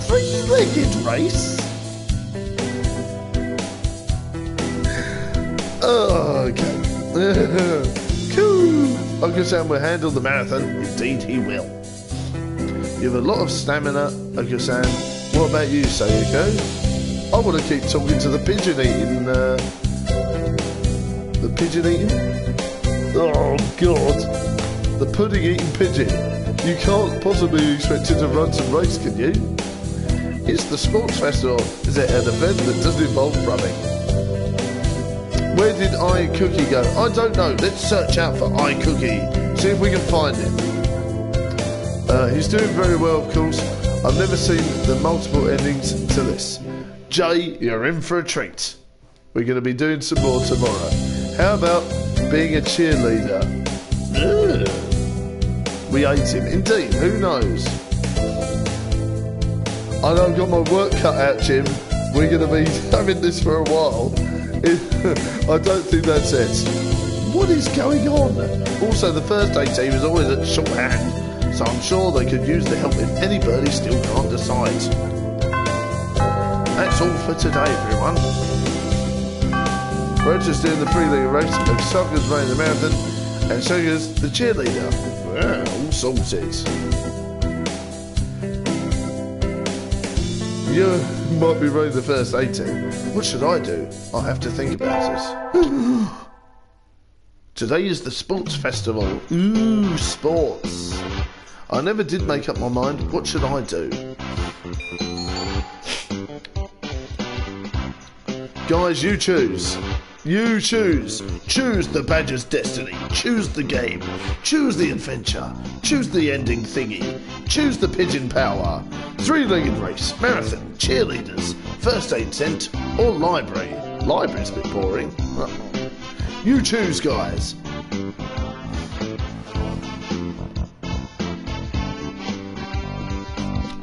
Three-legged race? Oh, okay. Cool. Uncle Sam will handle the marathon. Indeed, he will. You have a lot of stamina, Uncle Sam. What about you, Sayuko? I want to keep talking to the pigeon eating. Uh, the pigeon eating? Oh, God. The pudding eating pigeon. You can't possibly be expected to run some race, can you? It's the sports festival. Is it an event that doesn't involve running? Where did iCookie go? I don't know. Let's search out for iCookie. See if we can find him. Uh, he's doing very well, of course. I've never seen the multiple endings to this. Jay, you're in for a treat. We're going to be doing some more tomorrow. How about being a cheerleader? Ugh. We ate him. Indeed, who knows? I know I've got my work cut out, Jim. We're going to be having this for a while. I don't think that's it. What is going on? Also, the first aid team is always at shorthand, so I'm sure they could use the help if anybody still can't decide. That's all for today, everyone. Roger's doing the three-legged race, and Saga's running the marathon, and Saga's the cheerleader. Wow, all sorted. You might be running the first eighteen. What should I do? I'll have to think about it. Today is the sports festival. Ooh, sports. I never did make up my mind. What should I do? Guys, you choose. You choose. Choose the badger's destiny. Choose the game. Choose the adventure. Choose the ending thingy. Choose the pigeon power. Three-legged race, marathon, cheerleaders, first aid tent, or library. Library's a bit boring. You choose, guys.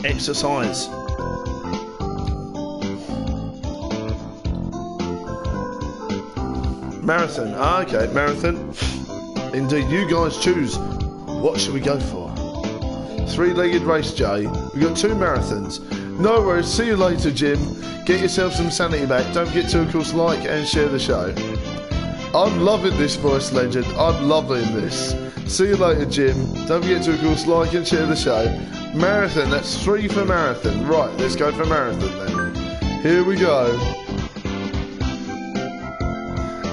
Exercise. Marathon. Ah, okay, marathon. Indeed, you guys choose. What should we go for? Three-legged race, Jay. We've got two marathons. No worries. See you later, Jim. Get yourself some sanity back. Don't forget to, of course, like and share the show. I'm loving this, voice legend. I'm loving this. See you later, Jim. Don't forget to, of course, like and share the show. Marathon. That's three for marathon. Right, let's go for marathon then. Here we go.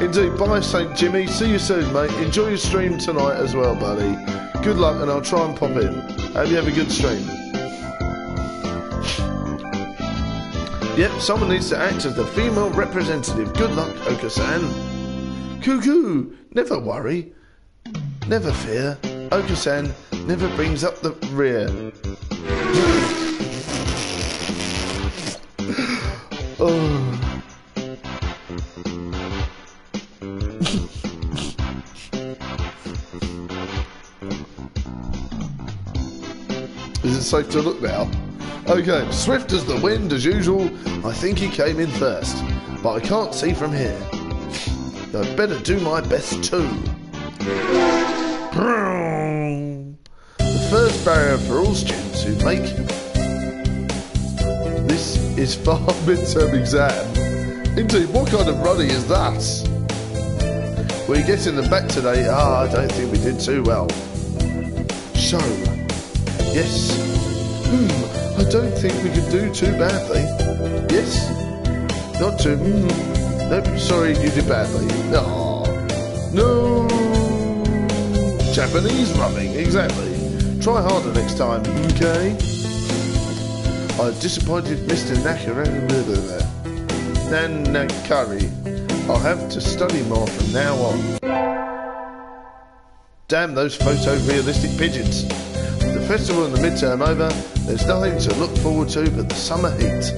Indeed, bye Saint Jimmy, see you soon mate, enjoy your stream tonight as well buddy. Good luck and I'll try and pop in. Hope you have a good stream. Yep, someone needs to act as the female representative. Good luck, Oka-san. Cuckoo, never worry, never fear, Oka-san never brings up the rear. Oh. Is it safe to look now? Okay, swift as the wind as usual. I think he came in first, but I can't see from here. I'd better do my best too. The first barrier for all students who make this is far midterm exam. Indeed, what kind of running is that? We're getting them back today. Ah, I don't think we did too well. So. Yes. Hmm, I don't think we could do too badly. Yes. Not too. Mm. Nope, sorry, you did badly. No. No. Japanese running, exactly. Try harder next time, okay? I disappointed Mister Nakara. Nanakari. I'll have to study more from now on. Damn those photorealistic pigeons. Festival and the midterm over, there's nothing to look forward to but the summer heat.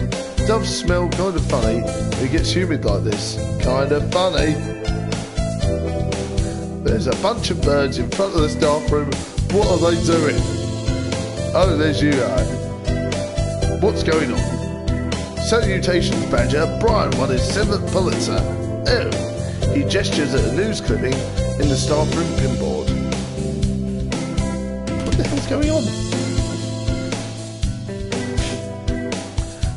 Doves smell kind of funny, it gets humid like this. Kind of funny. There's a bunch of birds in front of the staff room. What are they doing? Oh, there's you. What's going on? Salutations, Badger. Brian won his seventh Pulitzer. Oh. He gestures at a news clipping in the staff room pinboard. What the hell's going on?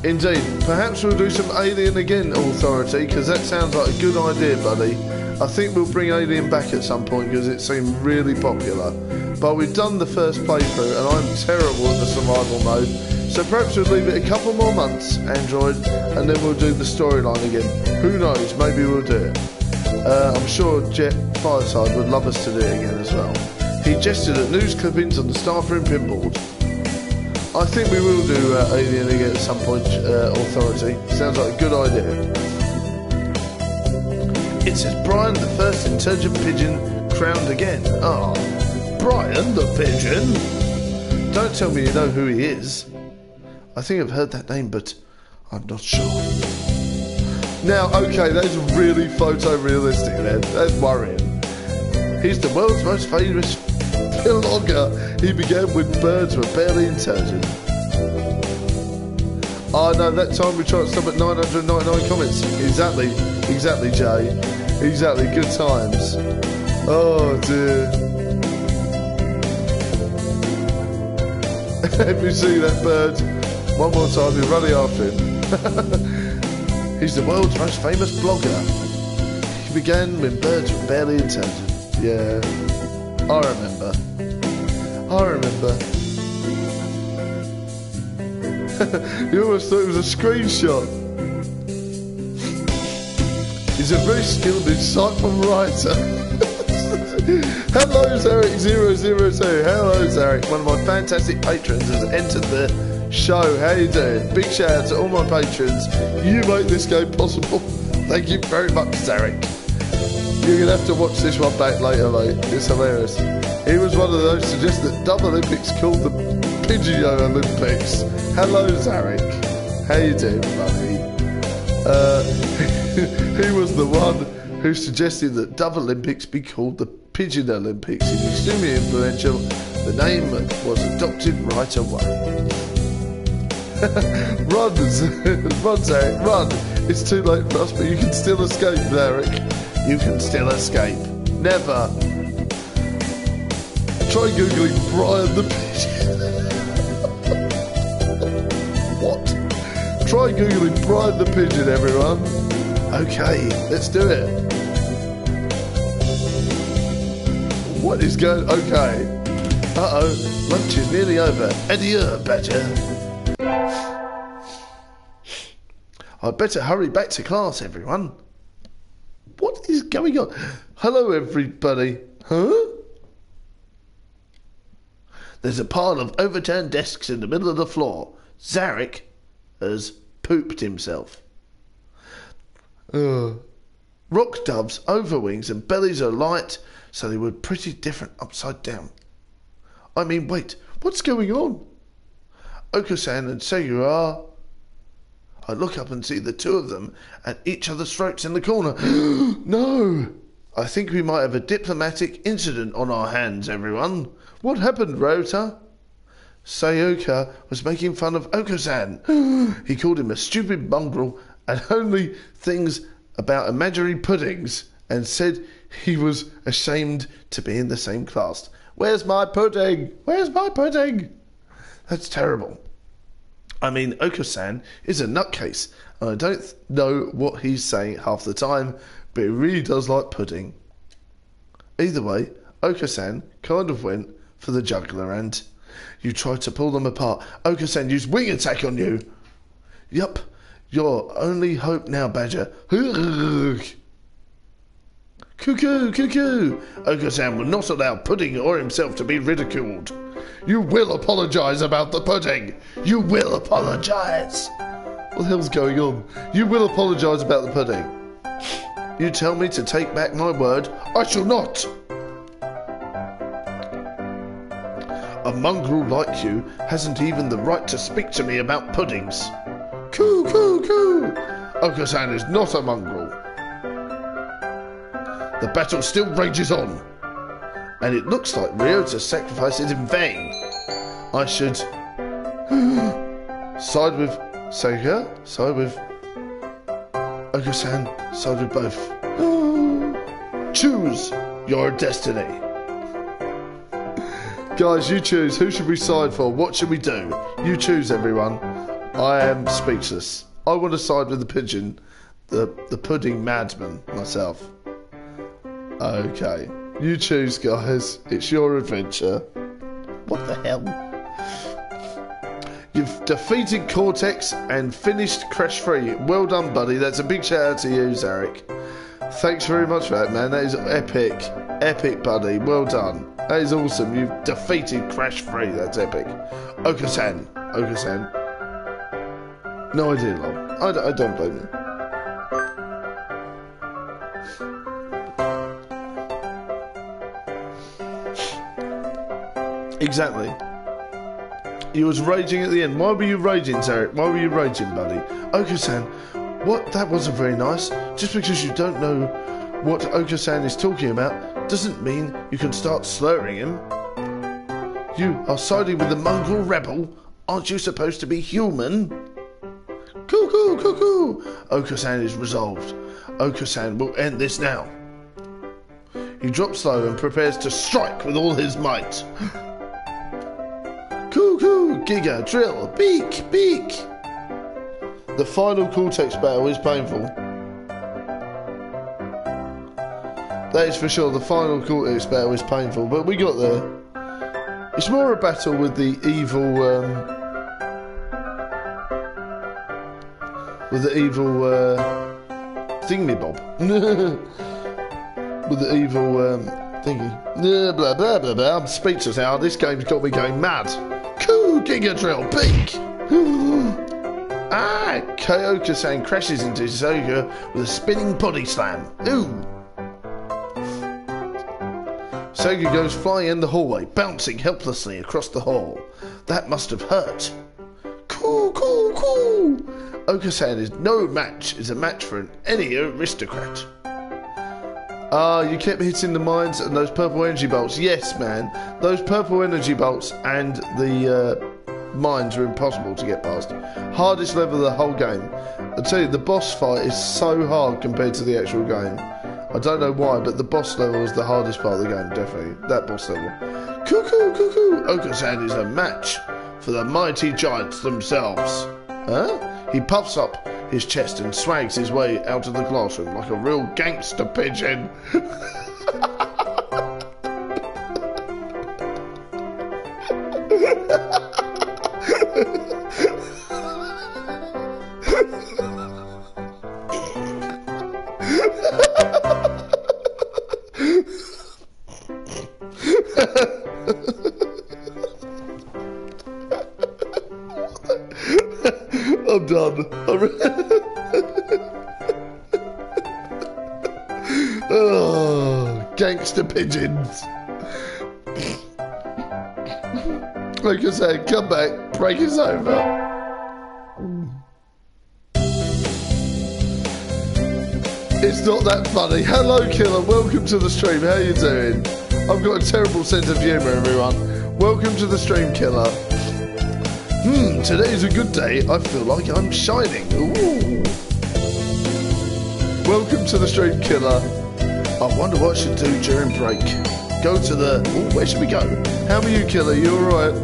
Indeed. Perhaps we'll do some Alien again, Authority, because that sounds like a good idea, buddy. I think we'll bring Alien back at some point because it seemed really popular. But we've done the first playthrough and I'm terrible at the survival mode, so perhaps we'll leave it a couple more months, Android, and then we'll do the storyline again. Who knows, maybe we'll do it. Uh, I'm sure Jet Fireside would love us to do it again as well. He gestured at news clippings on the staff room pinboard. I think we will do uh, Alien again at some point, uh, Authority. Sounds like a good idea. It says Brian the first intelligent pigeon crowned again. Ah, oh, Brian the pigeon? Don't tell me you know who he is. I think I've heard that name, but I'm not sure. Now, okay, that's really photorealistic then. That's worrying. He's the world's most famous vlogger. He began when birds were barely intelligent. Oh no, that time we tried to stop at nine hundred ninety-nine comments. Exactly, exactly, Jay. Exactly, good times. Oh dear. If you see that bird, one more time, you're running after him. He's the world's most famous blogger. He began when birds were barely intelligent. Yeah, I remember. I remember. You almost thought it was a screenshot. He's a very skilled insightful writer. Hello Zarek zero zero two. Hello Zarek, one of my fantastic patrons has entered the show. How you doing? Big shout out to all my patrons. You make this game possible. Thank you very much, Zarek. You're gonna have to watch this one back later, mate. It's hilarious. He was one of those suggested that Dub Olympics called the Pidgeo Olympics. Hello Zarek, how you doing, buddy? Uh, he was the one who suggested that Dove Olympics be called the Pigeon Olympics. He was extremely influential. The name was adopted right away. Run, run, Zarek, run! It's too late for us, but you can still escape, Zarek. You can still escape. Never. Try googling Brian the Pigeon. Try googling Brian the Pigeon, everyone. Okay, let's do it. What is going... Okay. Uh-oh, lunch is nearly over. Adieu, Badger. I'd better hurry back to class, everyone. What is going on? Hello, everybody. Huh? There's a pile of overturned desks in the middle of the floor. Zarek has pooped himself. Ugh. Rock doves' overwings and bellies are light, so they were pretty different upside down. I mean, wait, what's going on? Okosan and Segura. I look up and see the two of them at each other's throats in the corner. No! I think we might have a diplomatic incident on our hands, everyone. What happened, Ryouta? Sayoka was making fun of Okosan. He called him a stupid mongrel and only things about imaginary puddings and said he was ashamed to be in the same class. Where's my pudding? Where's my pudding? That's terrible. I mean, Okosan is a nutcase and I don't know what he's saying half the time, but he really does like pudding. Either way, Okosan kind of went for the jugular and... You tried to pull them apart. Okosan used wing attack on you. Yup. Your only hope now, Badger. Cuckoo, cuckoo. Okosan will not allow Pudding or himself to be ridiculed. You will apologise about the pudding. You will apologise. What the hell's going on? You will apologise about the pudding. You tell me to take back my word. I shall not. A mongrel like you hasn't even the right to speak to me about puddings. Coo, coo, coo! Okosan is not a mongrel. The battle still rages on, and it looks like Ryouta sacrifices in vain. I should side with Sega, side with Oga-san, side with both. Choose your destiny. Guys, you choose. Who should we side for? What should we do? You choose, everyone. I am speechless. I want to side with the pigeon, the, the pudding madman, myself. Okay. You choose, guys. It's your adventure. What the hell? You've defeated Cortex and finished Crash Free. Well done, buddy. That's a big shout out to you, Zarek. Thanks very much for that, man. That is epic. Epic, buddy. Well done. That is awesome. You've defeated Crash Free. That's epic. Oka-san. Oka-san. No idea, Lon. I, d I don't blame you. Exactly. You was raging at the end. Why were you raging, Tarek? Why were you raging, buddy? Oka-san. What? That wasn't very nice. Just because you don't know what Oka-san is talking about doesn't mean you can start slurring him. You are siding with the Mongol rebel. Aren't you supposed to be human? Cuckoo, cuckoo! Oka-san is resolved. Oka-san will end this now. He drops low and prepares to strike with all his might. Cuckoo, giga, drill, beak, beak! The final Cortex battle is painful. That is for sure, the final Cortex battle is painful, but we got there. It's more a battle with the evil, um, with the evil, uh, thingamabob. With the evil, um, thingy. Blah, blah, blah, blah. I'm speechless now. This game's got me going mad. Coo, Giga Drill, peak! Ah, Kyoka-san crashes into Zoga with a spinning body slam. Ooh! Sega goes flying in the hallway, bouncing helplessly across the hall. That must have hurt. Cool, cool, cool! Oka-san is no match, is a match for an any aristocrat. Ah, uh, you kept hitting the mines and those purple energy bolts. Yes, man. Those purple energy bolts and the uh, mines are impossible to get past. Hardest level of the whole game. I tell you, the boss fight is so hard compared to the actual game. I don't know why, but the boss level is the hardest part of the game, definitely. That boss level. Cuckoo, cuckoo! Oka-san is a match for the mighty giants themselves. Huh? He puffs up his chest and swags his way out of the classroom like a real gangster pigeon. I'm done. I'm oh, gangster pigeons. Like I said, come back, break is over. It's not that funny. Hello, Killer. Welcome to the stream. How are you doing? I've got a terrible sense of humour, everyone. Welcome to the stream, Killer. Hmm, today is a good day. I feel like I'm shining. Ooh. Welcome to the stream, Killer. I wonder what I should do during break. Go to the... Ooh, where should we go? How are you, Killer? You alright?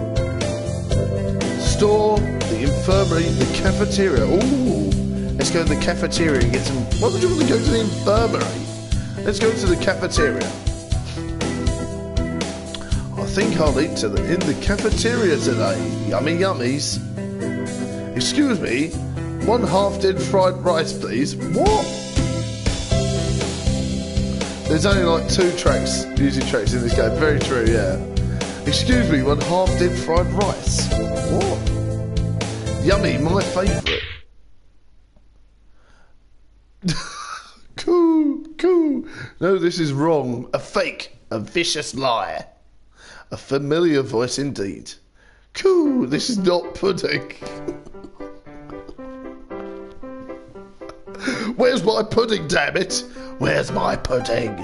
Store, the infirmary, the cafeteria. Ooh. Let's go to the cafeteria and get some... Why would you want to go to the infirmary? Let's go to the cafeteria. I think I'll eat to the, in the cafeteria today. Yummy yummies. Excuse me, one half dead fried rice, please. What? There's only like two tracks, music tracks in this game. Very true, yeah. Excuse me, one half dead fried rice. What? Yummy, my favourite. Cool, cool. No, this is wrong. A fake, a vicious lie. A familiar voice indeed. Cool, this is not pudding. Where's my pudding, damn it? Where's my pudding?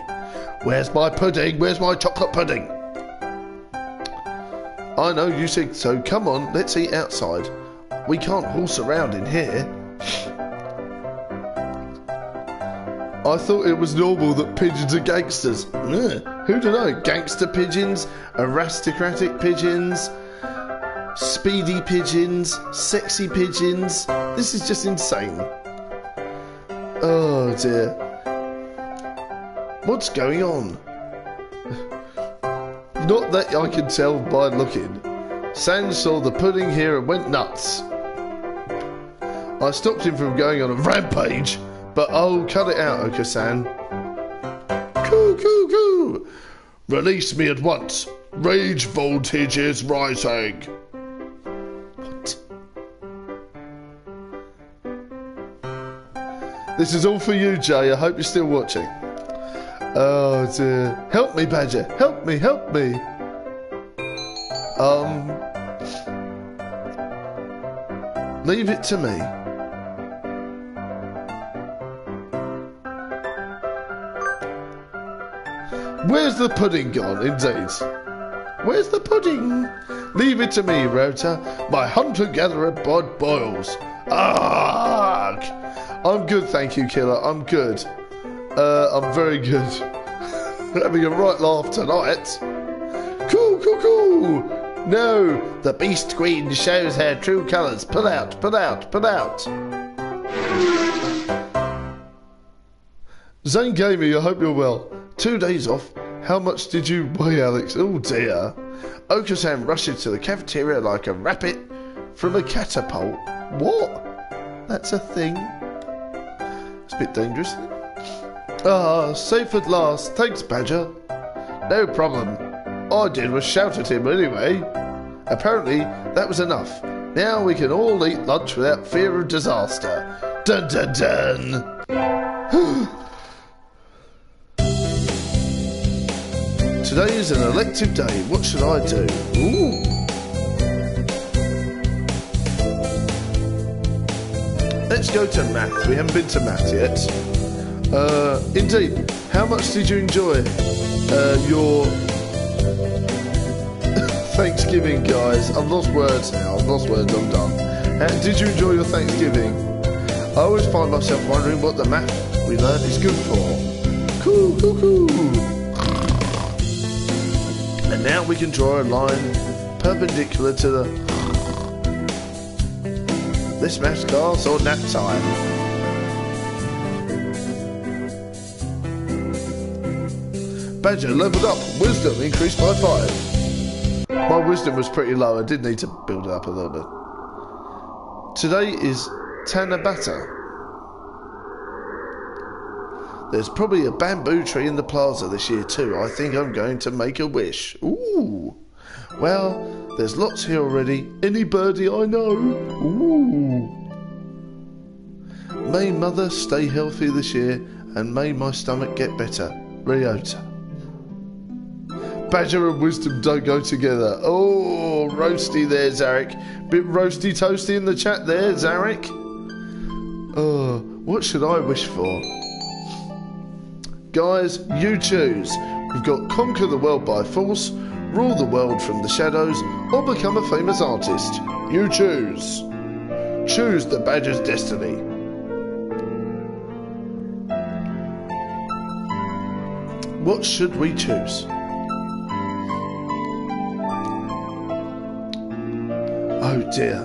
Where's my pudding? Where's my chocolate pudding? I know you said so. Come on, let's eat outside. We can't horse around in here. I thought it was normal that pigeons are gangsters. Ugh. Who do know? Gangster pigeons, aristocratic pigeons, speedy pigeons, sexy pigeons. This is just insane. Oh dear. What's going on? Not that I can tell by looking. San saw the pudding here and went nuts. I stopped him from going on a rampage, but I'll cut it out, Oka-san. Coo, coo, coo! Release me at once. Rage voltage is rising. What? This is all for you, Jay. I hope you're still watching. Oh dear. Help me, Badger. Help me, help me. Um. Leave it to me. Where's the pudding gone, indeed? Where's the pudding? Leave it to me, Ryouta. My hunter-gatherer bod boils. Arrgh! I'm good, thank you, Killer. I'm good. Uh, I'm very good. Having a right laugh tonight. Cool, cool, cool. No, the Beast Queen shows her true colours. Pull out, pull out, pull out. Zane Gaming, I hope you're well. Two days off. How much did you weigh, Alex? Oh dear. Oka-san rushes to the cafeteria like a rabbit from a catapult. What? That's a thing. It's a bit dangerous. Ah, safe at last. Thanks, Badger. No problem. All I did was shout at him anyway. Apparently, that was enough. Now we can all eat lunch without fear of disaster. Dun dun dun! Today is an elective day. What should I do? Ooh! Let's go to math. We haven't been to math yet. Uh, indeed, how much did you enjoy uh, your Thanksgiving, guys? I've lost words now, I've lost words, I'm done. And did you enjoy your Thanksgiving? I always find myself wondering what the math we learned is good for. Cool, cool, cool. And now we can draw a line perpendicular to the this math's class or nap time. Badger leveled up. Wisdom increased by five. My wisdom was pretty low. I did need to build it up a little bit. Today is Tanabata. There's probably a bamboo tree in the plaza this year too. I think I'm going to make a wish. Ooh. Well, there's lots here already. Any birdie I know. Ooh. May mother stay healthy this year and may my stomach get better. Ryouta. Badger and wisdom don't go together. Oh, roasty there, Zarek. Bit roasty toasty in the chat there, Zarek. Oh, what should I wish for? Guys, you choose. We've got conquer the world by force, rule the world from the shadows, or become a famous artist. You choose. Choose the Badger's destiny. What should we choose? Oh dear.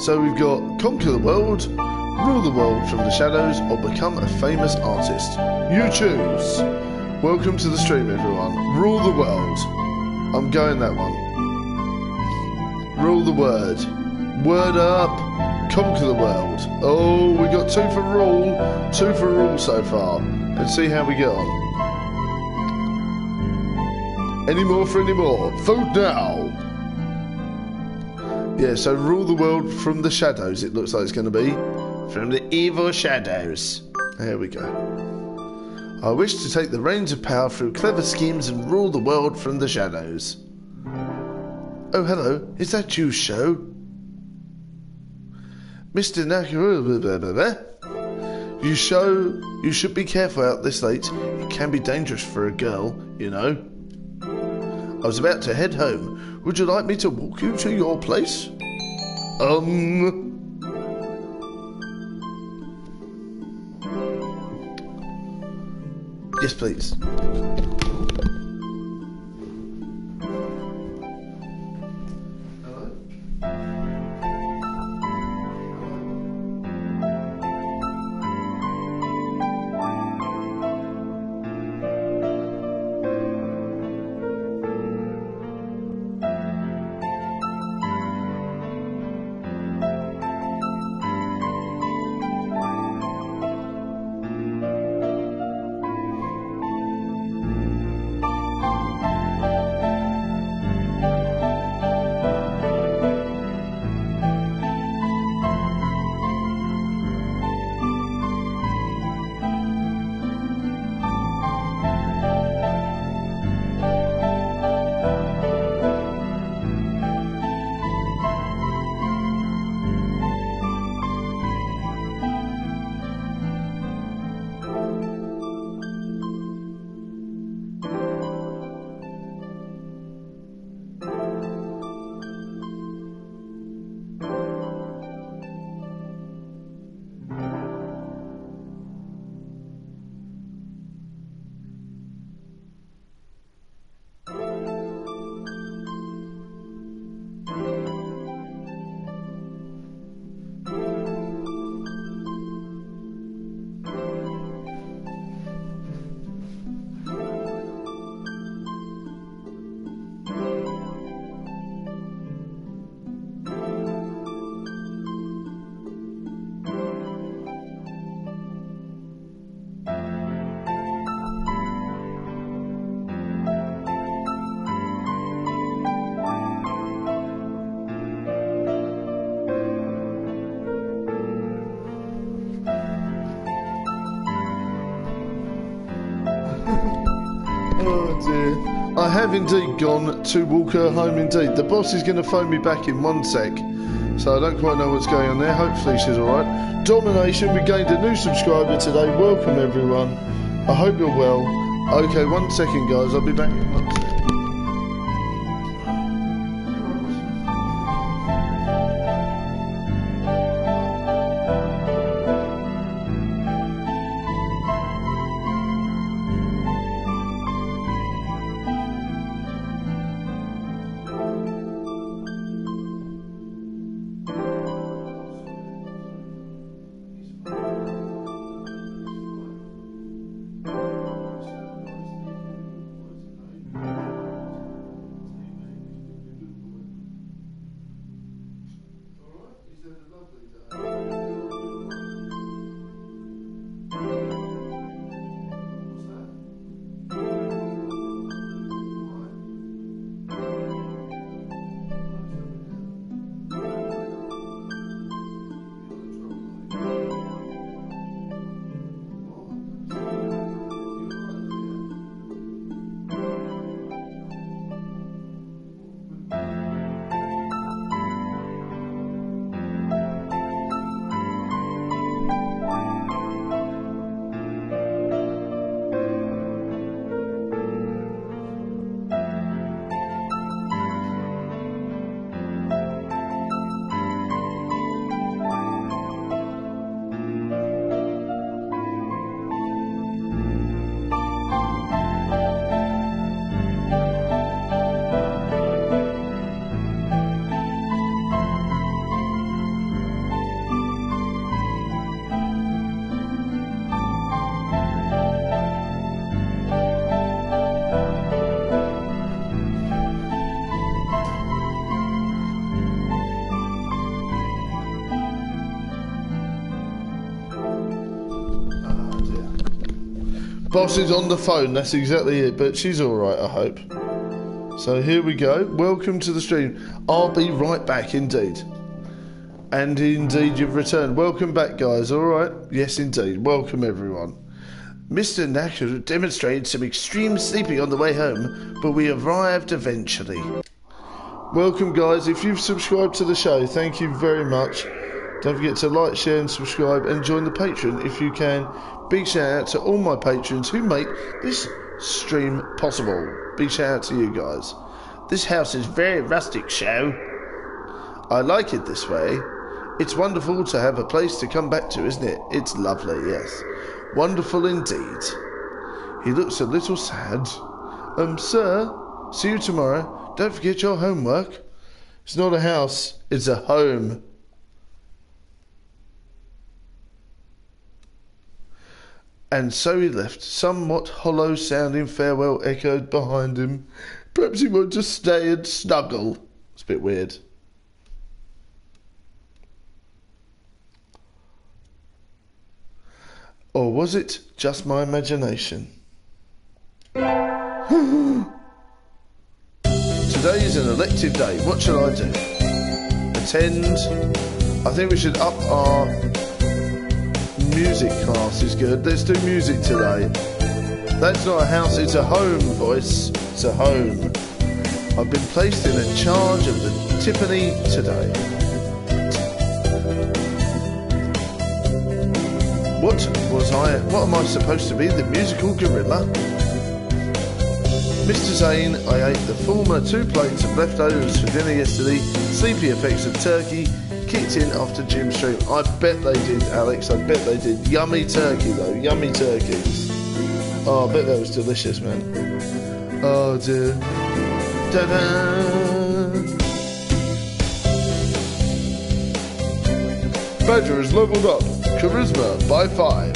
So we've got conquer the world, rule the world from the shadows, or become a famous artist. You choose. Welcome to the stream, everyone. Rule the world. I'm going that one. Rule the word. Word up. Conquer the world. Oh, we got two for rule. Two for rule so far. Let's see how we get on. Any more for any more? Vote now. Yeah, so rule the world from the shadows, it looks like it's going to be. From the evil shadows. There we go. I wish to take the reins of power through clever schemes and rule the world from the shadows. Oh, hello. Is that you, Sho? Mister Nakamura, blah, blah, blah. You, Sho, you should be careful out this late. It can be dangerous for a girl, you know. I was about to head home. Would you like me to walk you to your place? Um... Yes, please. I have indeed gone to walk her home indeed. The boss is going to phone me back in one sec, so I don't quite know what's going on there. Hopefully she's alright. Domination, we gained a new subscriber today. Welcome everyone. I hope you're well. Okay, one second guys, I'll be back in one second. Boss is on the phone, that's exactly it, but she's alright, I hope. So here we go, welcome to the stream. I'll be right back indeed. And indeed you've returned. Welcome back guys, alright? Yes indeed, welcome everyone. Mister Nash demonstrated some extreme sleeping on the way home, but we arrived eventually. Welcome guys, if you've subscribed to the show, thank you very much. Don't forget to like, share and subscribe and join the Patreon if you can. Big shout out to all my patrons who make this stream possible. Big shout out to you guys. This house is very rustic, Sho. I like it this way. It's wonderful to have a place to come back to, isn't it? It's lovely, yes. Wonderful indeed. He looks a little sad. Um, sir, see you tomorrow. Don't forget your homework. It's not a house, it's a home. And so he left. Somewhat hollow-sounding farewell echoed behind him. Perhaps he won't just stay and snuggle. It's a bit weird. Or was it just my imagination? Today is an elective day. What shall I do? Attend. I think we should up our music class is good. Let's do music today. That's not a house, it's a home, voice. It's a home. I've been placed in a charge of the Tiffany today. What was I? What am I supposed to be? The musical gorilla? Mister Zane, I ate the former two plates of leftovers for dinner yesterday. Sleepy effects of turkey kicked in after gym stream. I bet they did, Alex. I bet they did. Yummy turkey, though. Yummy turkeys. Oh, I bet that was delicious, man. Oh, dear. Da-da! Badger is leveled up. Charisma by five.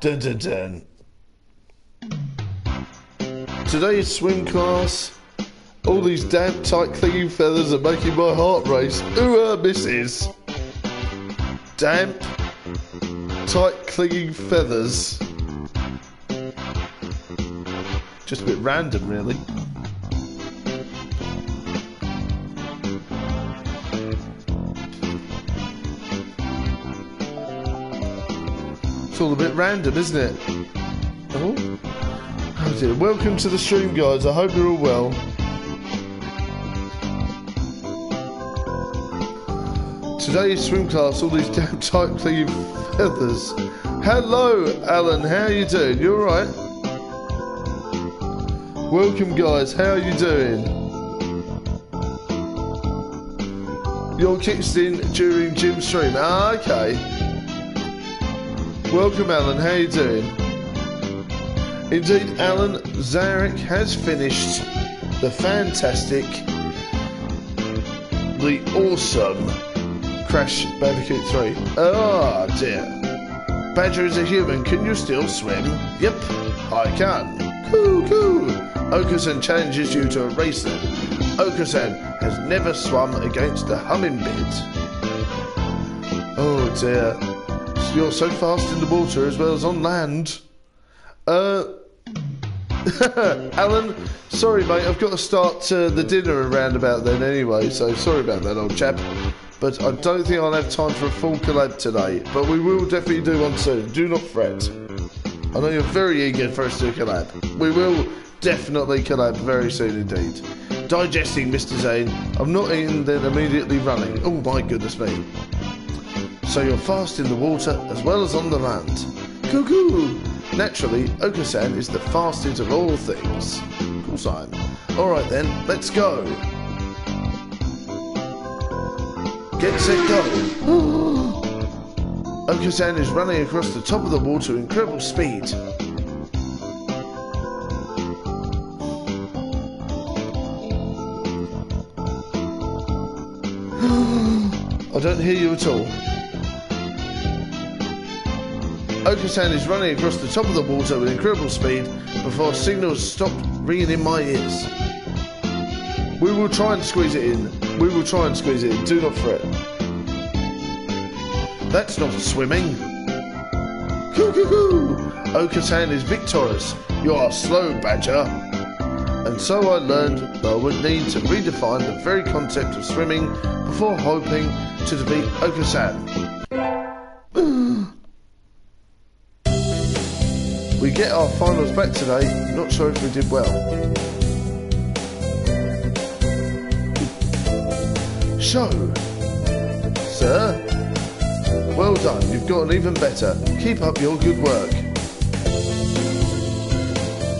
Dun-dun-dun. Today's swim class. All these damn tight clinging feathers are making my heart race. Ooh, missus. Damp, tight clinging feathers. Just a bit random, really. It's all a bit random, isn't it? Oh. Oh dear. Welcome to the stream, guys. I hope you're all well. Today's swim class, all these damn tight clinging feathers. Hello, Alan. How are you doing? You all right? Welcome, guys. How are you doing? You're kicked in during gym stream. Ah, okay. Welcome, Alan. How are you doing? Indeed, Alan, Zarek has finished the fantastic, the awesome Crash Bandicoot three. Oh dear. Badger is a human. Can you still swim? Yep, I can. Coo coo. Okasan challenges you to a race then. Okasan has never swum against the hummingbird. Oh dear. You're so fast in the water as well as on land. Uh. Alan, sorry mate, I've got to start uh, the dinner around about then anyway, so sorry about that, old chap. But I don't think I'll have time for a full collab today, but we will definitely do one soon, do not fret. I know you're very eager for us to collab. We will definitely collab very soon indeed. Digesting, Mister Zane. I'm not eating, then immediately running. Oh my goodness me. So you're fast in the water as well as on the land. Cuckoo! Naturally, Okasan is the fastest of all things. Cool sign. Alright then, let's go. Get set, go. Okasan is running across the top of the water at incredible speed. I don't hear you at all. Okasan is running across the top of the water with incredible speed before signals stop ringing in my ears. We will try and squeeze it in. We will try and squeeze it in. Do not fret. That's not swimming. Coo-coo-coo! Okasan is victorious. You are slow, Badger. And so I learned that I would need to redefine the very concept of swimming before hoping to defeat Okasan. We get our finals back today, not sure if we did well. Show! Sir? Well done, you've gotten even better. Keep up your good work.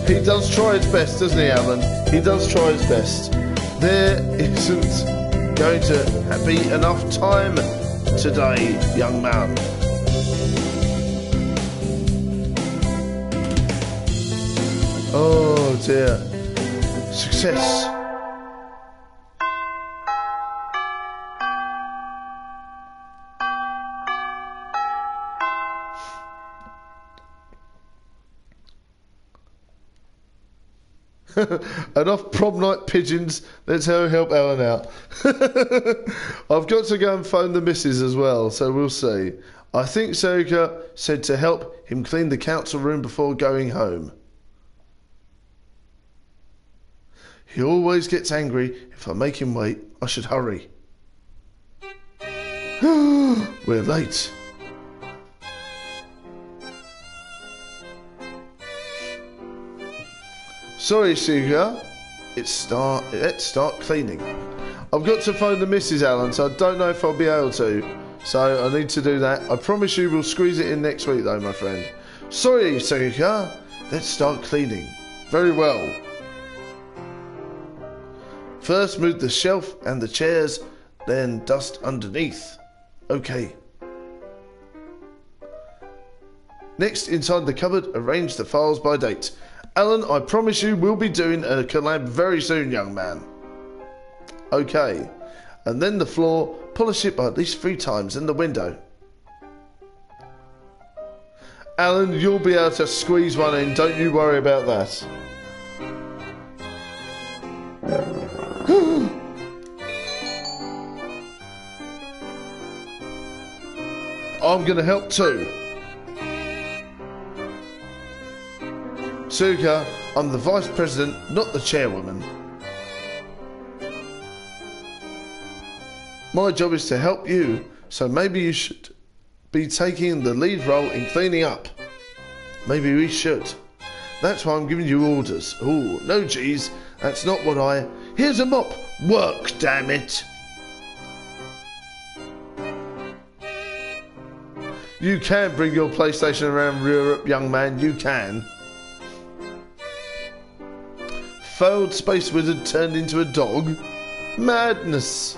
He does try his best, doesn't he, Alan? He does try his best. There isn't going to be enough time today, young man. Oh dear. Success. Enough prom night pigeons. Let's help Alan out. I've got to go and phone the missus as well, so we'll see. I think Soka said to help him clean the council room before going home. He always gets angry if I make him wait. I should hurry. We're late. Sorry, Sugar. It's start. Let's start cleaning. I've got to phone the missus, Alan, so I don't know if I'll be able to. So I need to do that. I promise you we'll squeeze it in next week, though, my friend. Sorry, Sugar. Let's start cleaning. Very well. First move the shelf and the chairs, then dust underneath. Okay. Next, inside the cupboard, arrange the files by date. Alan, I promise you we'll be doing a collab very soon, young man. Okay. And then the floor, polish it by at least three times, and the window. Alan, you'll be able to squeeze one in, don't you worry about that. I'm gonna help too. Suka, I'm the vice president, not the chairwoman. My job is to help you, so maybe you should be taking the lead role in cleaning up. Maybe we should. That's why I'm giving you orders. Oh, no geez, that's not what I... Here's a mop. Work, damn it. You can bring your PlayStation around Europe, young man. You can. Failed space wizard turned into a dog. Madness.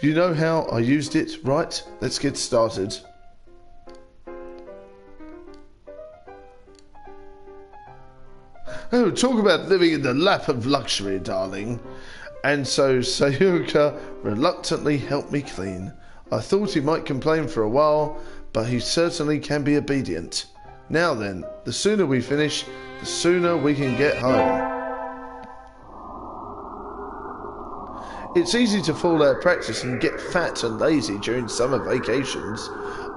You know how I used it, right? Let's get started. Oh, talk about living in the lap of luxury, darling. And so Sayuka reluctantly helped me clean. I thought he might complain for a while, but he certainly can be obedient. Now then, the sooner we finish, the sooner we can get home. It's easy to fall out of practice and get fat and lazy during summer vacations.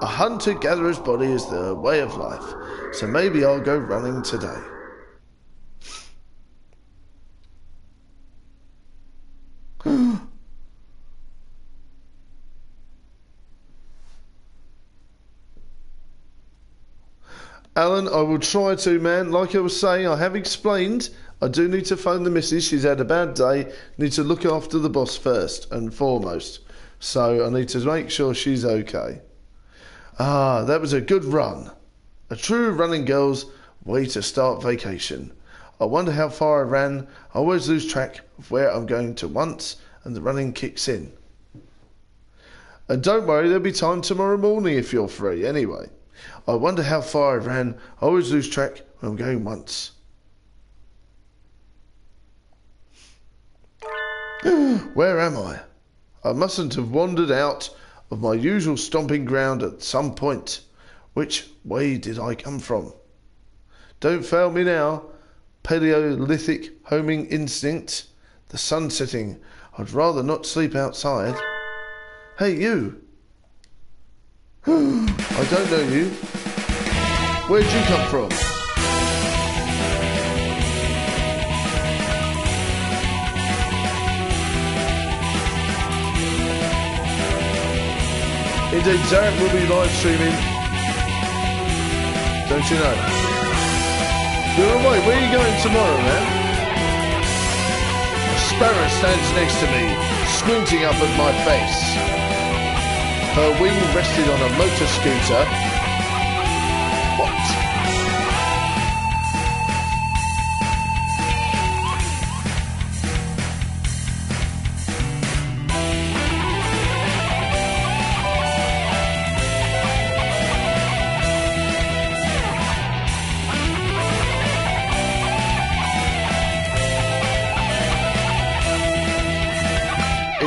A hunter-gatherer's body is the way of life, so maybe I'll go running today. Alan, I will try to, man. Like I was saying, I have explained. I do need to phone the missus. She's had a bad day. Need to look after the boss first and foremost. So I need to make sure she's okay. Ah, that was a good run. A true running girl's way to start vacation. I wonder how far I ran. I always lose track of where I'm going to once, and the running kicks in. And don't worry, there'll be time tomorrow morning if you're free, anyway. I wonder how far I ran. I always lose track when I'm going once. Where am I? I mustn't have wandered out of my usual stomping ground at some point. Which way did I come from? Don't fail me now. Paleolithic homing instinct. The sun setting. I'd rather not sleep outside. Hey, you. I don't know you. Where'd you come from? Indeed, Zarek will be live streaming. Don't you know? You're away. Where are you going tomorrow, man? A sparrow stands next to me, squinting up at my face. Her wing rested on a motor scooter. What?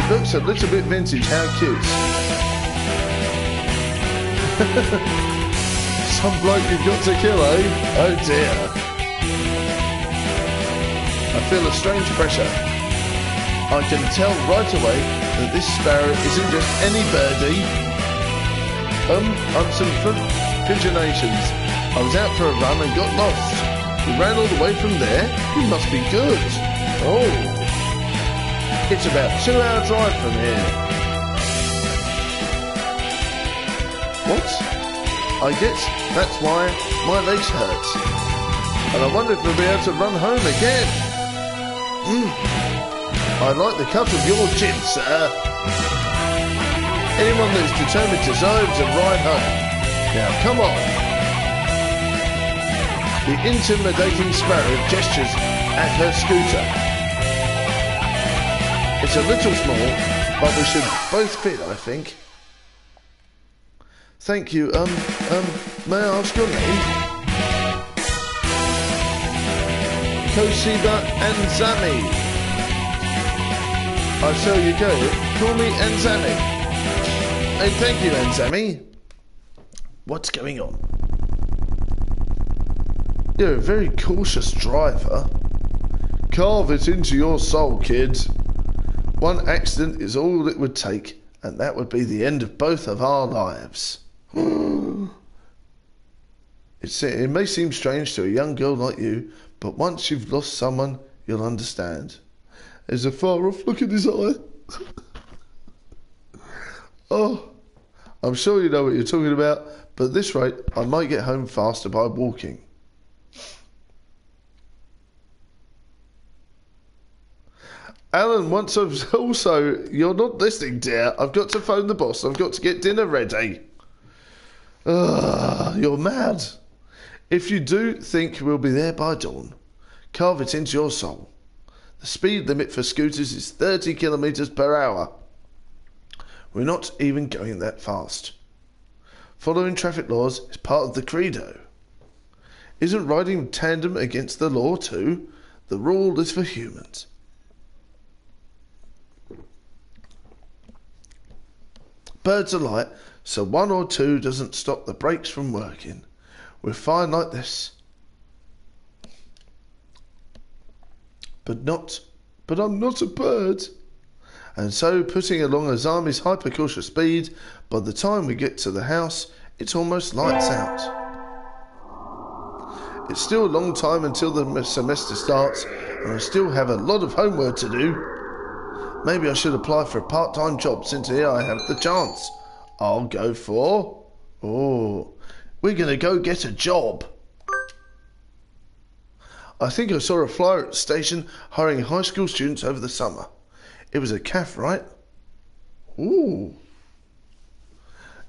It looks a little bit vintage. How cute. Some bloke you've got to kill, eh? Oh dear. I feel a strange pressure. I can tell right away that this sparrow isn't just any birdie. Um, I'm some PigeoNation's. I was out for a run and got lost. We ran all the way from there? You must be good. Oh. It's about a two-hour drive from here. What? I guess that's why my legs hurt. And I wonder if we'll be able to run home again. Mm. I like the cut of your chin, sir. Anyone that's determined deserves a ride home. Now, come on. The intimidating sparrow gestures at her scooter. It's a little small, but we should both fit, I think. Thank you. Um, um, may I ask your name? Koshiba Anzami. I saw you go. Call me Anzami. Hey, thank you, Anzami. What's going on? You're a very cautious driver. Carve it into your soul, kids. One accident is all it would take, and that would be the end of both of our lives. It's, it may seem strange to a young girl like you, but once you've lost someone, you'll understand. There's a far-off look in his eye. Oh, I'm sure you know what you're talking about, but at this rate, I might get home faster by walking. Alan wants us also, you're not listening, dear. I've got to phone the boss. I've got to get dinner ready. Ugh, you're mad. If you do think we'll be there by dawn, carve it into your soul. The speed limit for scooters is thirty kilometres per hour. We're not even going that fast. Following traffic laws is part of the credo. Isn't riding tandem against the law too? The rule is for humans. Birds are light, so one or two doesn't stop the brakes from working. We're fine like this. But not, but I'm not a bird. And so, putting along Azami's hyper-cautious speed, by the time we get to the house, it's almost lights out. It's still a long time until the semester starts, and I still have a lot of homework to do. Maybe I should apply for a part-time job since here I have the chance. I'll go for... Oh, we're going to go get a job. I think I saw a flyer at the station hiring high school students over the summer. It was a cafe, right? Ooh.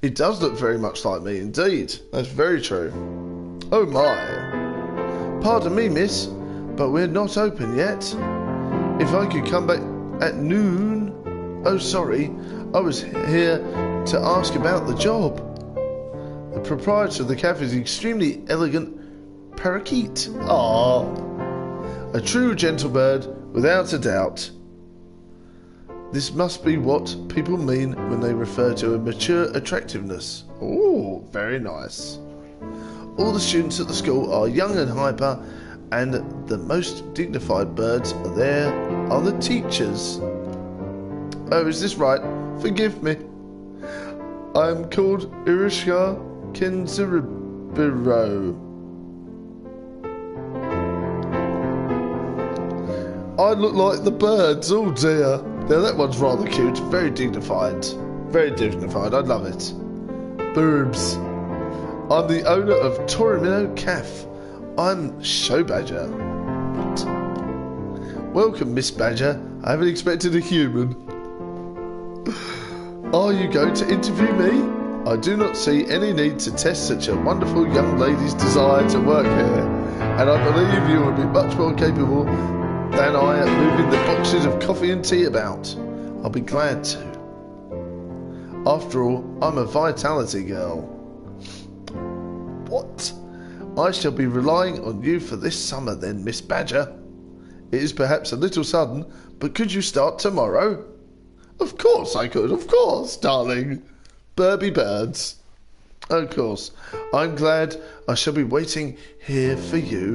It does look very much like me indeed. That's very true. Oh my. Pardon me, miss, but we're not open yet. If I could come back... at noon? Oh, sorry. I was here to ask about the job. The proprietor of the cafe is an extremely elegant parakeet. Ah, a true gentlebird, without a doubt. This must be what people mean when they refer to a mature attractiveness. Oh, very nice. All the students at the school are young and hyper, and the most dignified birds are there are the teachers. Oh, is this right? Forgive me. I am called Urushihara Kenzaburou. I look like the birds, oh dear. Now that one's rather cute, very dignified. Very dignified, I love it. Boobs. I'm the owner of Torimino Cafe. I'm Show Badger. What? Welcome, Miss Badger. I haven't expected a human. Are you going to interview me? I do not see any need to test such a wonderful young lady's desire to work here, and I believe you will be much more capable than I at moving the boxes of coffee and tea about. I'll be glad to. After all, I'm a vitality girl. What? I shall be relying on you for this summer then, Miss Badger. It is perhaps a little sudden, but could you start tomorrow? Of course I could, of course, darling. Burby birds. Of course. I'm glad I shall be waiting here for you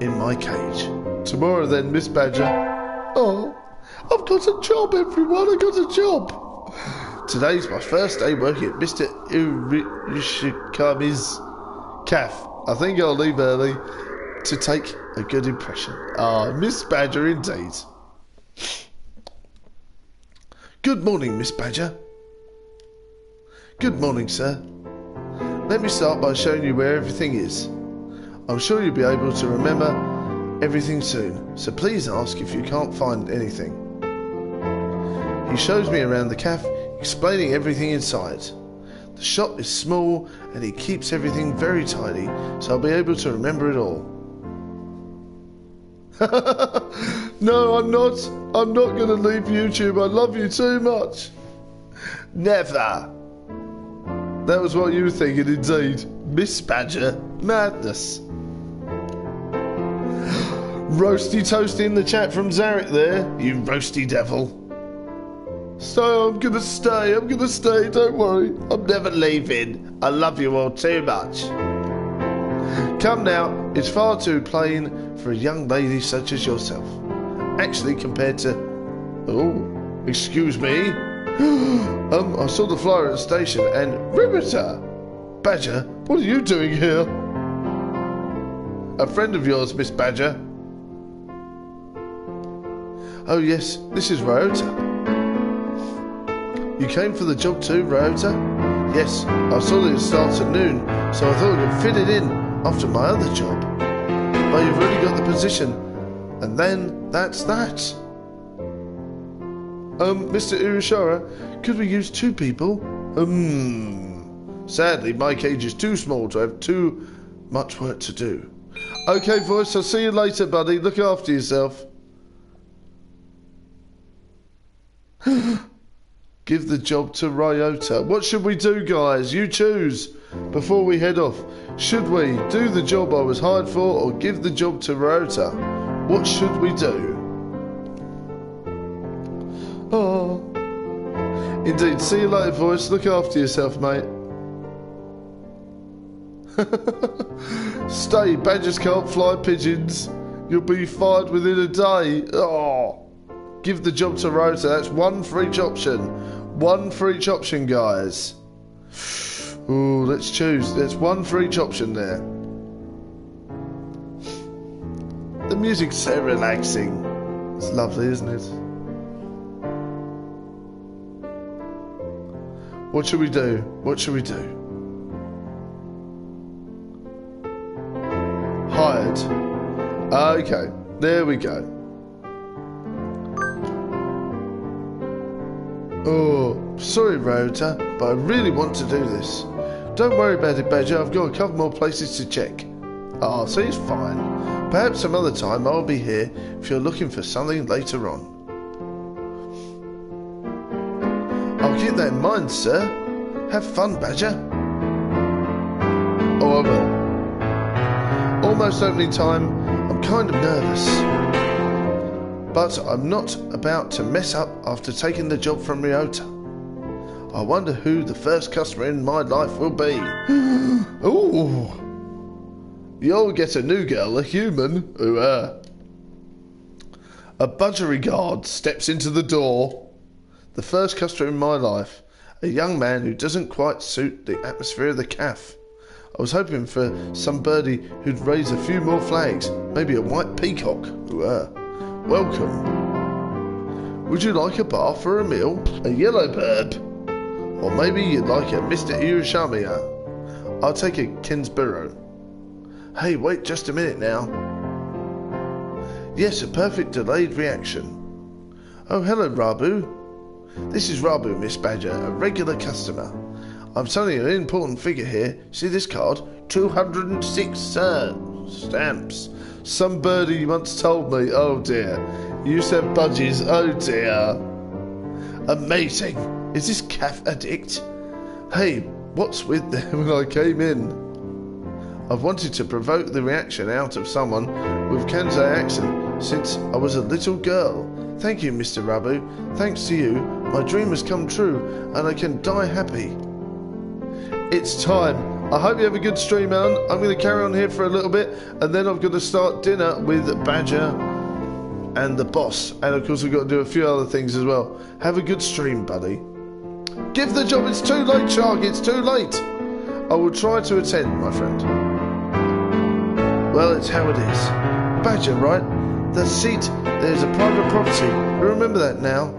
in my cage. Tomorrow then, Miss Badger. Oh, I've got a job, everyone. I've got a job. Today's my first day working at Mister Urushihara's Cafe. I think I'll leave early to take a good impression. Ah, Miss Badger indeed. Good morning, Miss Badger. Good morning, sir. Let me start by showing you where everything is. I'm sure you'll be able to remember everything soon, so please ask if you can't find anything. He shows me around the cafe, explaining everything inside. The shop is small and he keeps everything very tidy, so I'll be able to remember it all. No, I'm not. I'm not going to leave YouTube. I love you too much. Never. That was what you were thinking, indeed. Miss Badger. Madness. Roasty toasty in the chat from Zarek there, you roasty devil. So I'm going to stay. I'm going to stay. Don't worry. I'm never leaving. I love you all too much. Come now. It's far too plain for a young lady such as yourself. Actually, compared to... Oh, excuse me. um, I saw the flyer at the station and... Riveter! Badger, what are you doing here? A friend of yours, Miss Badger. Oh, yes, this is Ryouta. You came for the job too, Ryouta? Yes, I saw that it starts at noon, so I thought I could fit it in after my other job. But you've already got the position. And then, that's that. Um, Mister Urushihara, could we use two people? Um, sadly, my cage is too small to have too much work to do. Okay, Voice, I'll see you later, buddy. Look after yourself. Give the job to Ryouta. What should we do, guys? You choose. Before we head off, should we do the job I was hired for or give the job to Ryouta? What should we do? Oh. Indeed, see you later, Voice. Look after yourself, mate. Stay, badgers can't fly pigeons. You'll be fired within a day. Oh. Give the job to Ryouta. That's one for each option. One for each option, guys. Ooh, let's choose. That's one for each option there. The music's so relaxing. It's lovely, isn't it? What should we do? What should we do? Hired. Okay, there we go. Oh, sorry, Ryouta, but I really want to do this. Don't worry about it, Badger. I've got a couple more places to check. Ah, oh, so it's fine. Perhaps some other time I'll be here if you're looking for something later on. I'll keep that in mind, sir. Have fun, Badger. Oh, I will. Almost opening time. I'm kind of nervous. But I'm not about to mess up after taking the job from Ryouta. I wonder who the first customer in my life will be. Ooh. You'll get a new girl, a human. Ooh, uh. A budgery guard steps into the door. The first customer in my life. A young man who doesn't quite suit the atmosphere of the cafe. I was hoping for some birdie who'd raise a few more flags. Maybe a white peacock. Ooh, uh. Welcome. Would you like a bath or a meal? A yellow bird. Or maybe you'd like a Mister Urushihara. I'll take a Kenzaburou. Hey, wait just a minute now. Yes, a perfect delayed reaction. Oh, hello, Rabu. This is Rabu, Miss Badger, a regular customer. I'm selling an important figure here. See this card? two hundred and six uh, stamps. Some birdie once told me. Oh, dear. You said budgies. Oh, dear. Amazing. Is this calf addict? Hey, what's with them when I came in? I've wanted to provoke the reaction out of someone with Kansai accent since I was a little girl. Thank you, Mister Rabu. Thanks to you, My dream has come true, and I can die happy. It's time. I hope you have a good stream, Alan. I'm going to carry on here for a little bit, and then I'm going to start dinner with Badger and the boss. And, of course, we've got to do a few other things as well. Have a good stream, buddy. Give the job. It's too late, Shark. It's too late. I will try to attend, my friend. Well, it's how it is. Badger, right? The seat, there's a private property. Remember that now.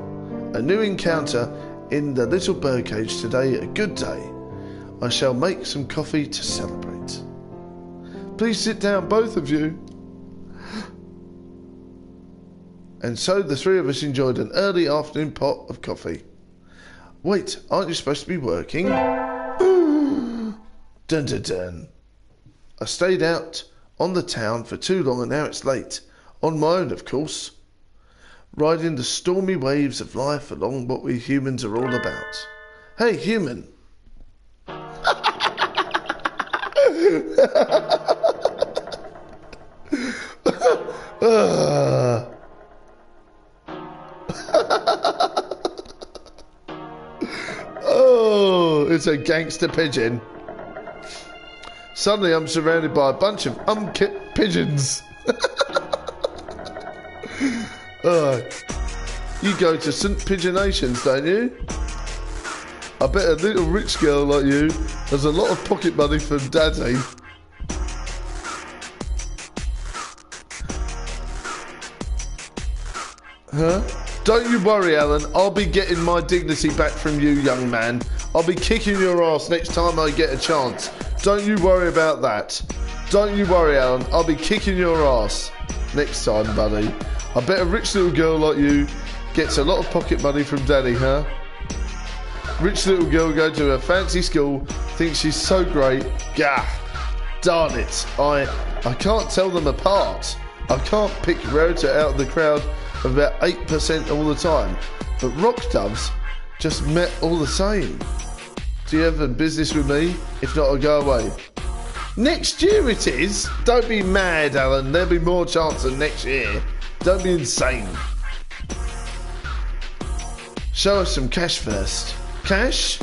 A new encounter in the little birdcage today. A good day. I shall make some coffee to celebrate. Please sit down, both of you. And so the three of us enjoyed an early afternoon pot of coffee. Wait, aren't you supposed to be working? Dun, dun, dun. I stayed out on the town for too long and now it's late. On my own, of course. Riding the stormy waves of life along what we humans are all about. Hey, human. uh. Oh, it's a gangster pigeon. Suddenly I'm surrounded by a bunch of unkept pigeons. uh, you go to Saint PigeoNation's, don't you? I bet a little rich girl like you has a lot of pocket money from Daddy. Huh? Don't you worry, Alan. I'll be getting my dignity back from you, young man. I'll be kicking your ass next time I get a chance. Don't you worry about that. Don't you worry, Alan. I'll be kicking your ass next time, buddy. I bet a rich little girl like you gets a lot of pocket money from Daddy, huh? Rich little girl going to a fancy school, thinks she's so great. Gah, darn it. I, I can't tell them apart. I can't pick Ryouta out of the crowd of about eight percent all the time. But rock doves just met all the same. Do you have a business with me? If not, I'll go away. Next year it is. Don't be mad, Alan. There'll be more chance than next year. Don't be insane. Show us some cash first. Cash?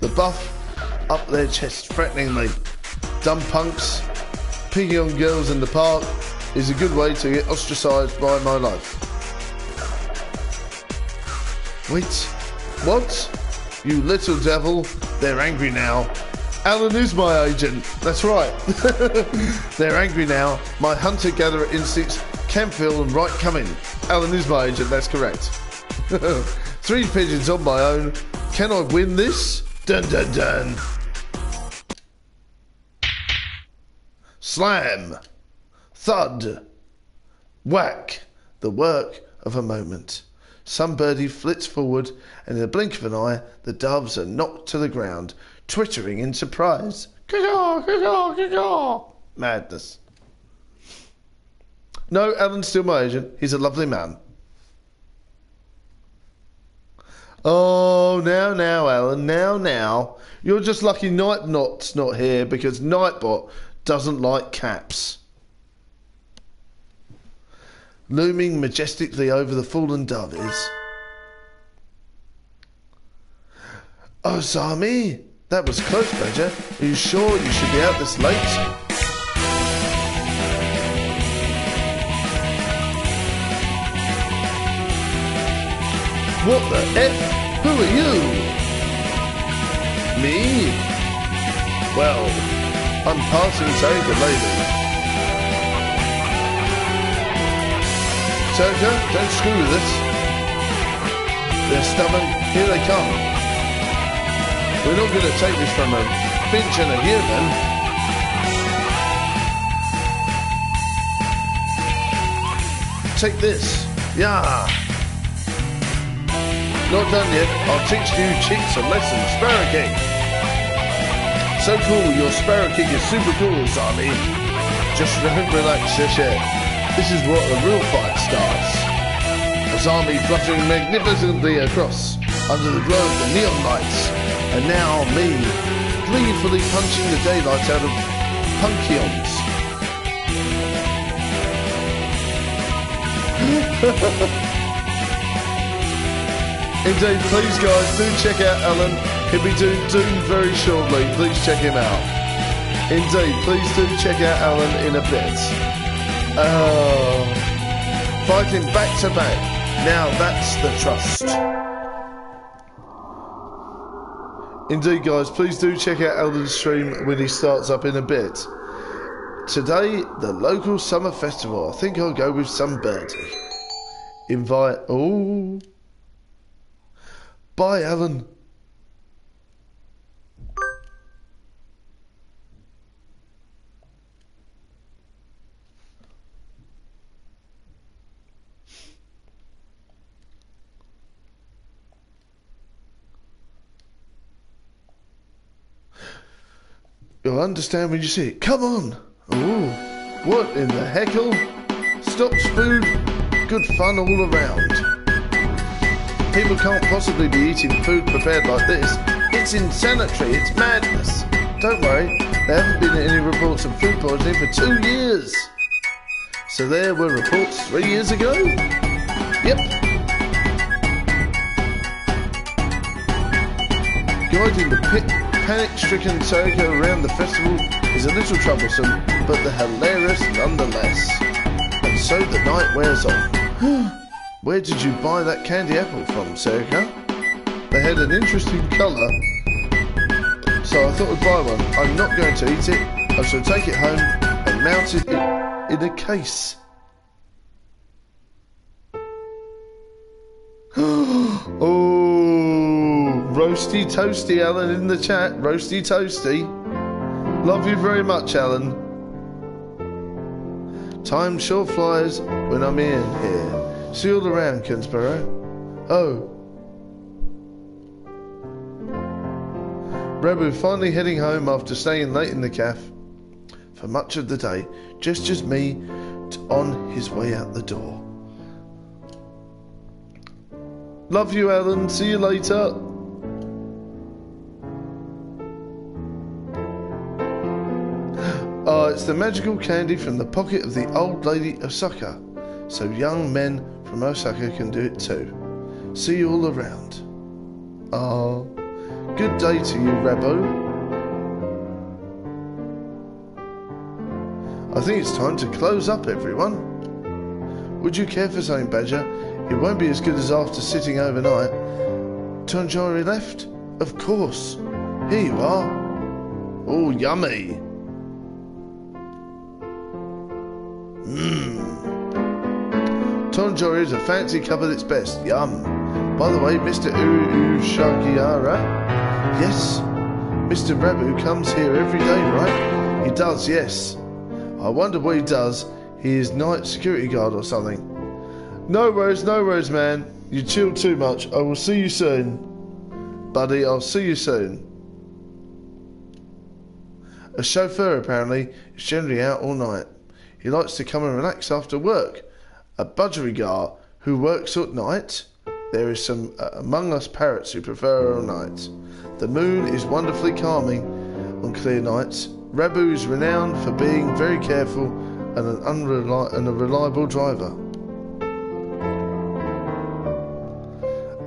The buff up their chest threateningly. Dumb punks, picking on girls in the park is a good way to get ostracised by my life. Wait, what? You little devil, they're angry now. Alan is my agent, that's right. They're angry now. My hunter-gatherer instincts can feel and right coming. Alan is my agent, that's correct. Three pigeons on my own. Can I win this? Dun dun dun. Slam. Thud. Whack. The work of a moment. Some birdie flits forward, and in the blink of an eye, the doves are knocked to the ground, twittering in surprise. Caw, caw, caw, caw. Madness. No, Alan's still my agent. He's a lovely man. Oh, now, now, Alan, now, now. You're just lucky Nightbot's not here because Nightbot doesn't like caps. Looming majestically over the fallen dove is Anzami. That was close, Badger. Are you sure you should be out this late? What the F? Who are you? Me? Well, I'm passing Toga, lady. Toga, don't screw with us. They're stubborn. Here they come. We're not going to take this from a finch and a human. Take this. Yeah. Not done yet. I'll teach you chicks a lesson. Sparrow King. So cool. Your Sparrow King is super cool, Zami. Just relax your shit. This is where the real fight starts. Anzami fluttering magnificently across under the glow of the neon lights. And now me, gleefully punching the daylight out of Punkions. Indeed, please guys, do check out Alan. He'll be doing Doom very shortly. Please check him out. Indeed, please do check out Alan in a bit. Oh, fighting back to back. Now that's the trust. Indeed, guys, please do check out Alden's stream when he starts up in a bit. Today, the local summer festival. I think I'll go with some birdie. Invite. Oh. Bye, Alan. You'll understand when you see it. Come on! Ooh, what in the heckle? Stop food, good fun all around. People can't possibly be eating food prepared like this. It's insanitary, it's madness. Don't worry, there haven't been any reports of food poisoning for two years. So there were reports three years ago? Yep. Guiding the pit. Panic-stricken Toko around the festival is a little troublesome, but the hilarious nonetheless. And so the night wears off. Where did you buy that candy apple from, Serka? They had an interesting colour, so I thought I'd buy one. I'm not going to eat it. I shall take it home and mount it in a case. Oh. Roasty Toasty Alan in the chat. Roasty Toasty. Love you very much, Alan. Time sure flies when I'm in here. See you all around, Kenzaburou. Oh. Rebu finally heading home after staying late in the cafe for much of the day. Just as me on his way out the door. Love you, Alan. See you later. Oh, it's the magical candy from the pocket of the old lady Osaka, so young men from Osaka can do it too. See you all around. Oh, good day to you, Rabo. I think it's time to close up, everyone. Would you care for something, Badger? It won't be as good as after sitting overnight. Tanjori left? Of course. Here you are. Oh, yummy. Mmm. Tanjori is a fancy cup at its best. Yum. By the way, Mister Urushihara. Yes. Mister Rabu comes here every day, right? He does, yes. I wonder what he does. He is night security guard or something. No worries, no worries, man. You chilled too much. I will see you soon. Buddy, I'll see you soon. A chauffeur, apparently, is generally out all night. He likes to come and relax after work. A budgerigar who works at night. There is some uh, among us parrots who prefer all night. The moon is wonderfully calming on clear nights. Rabu is renowned for being very careful and, an unreli and a reliable driver.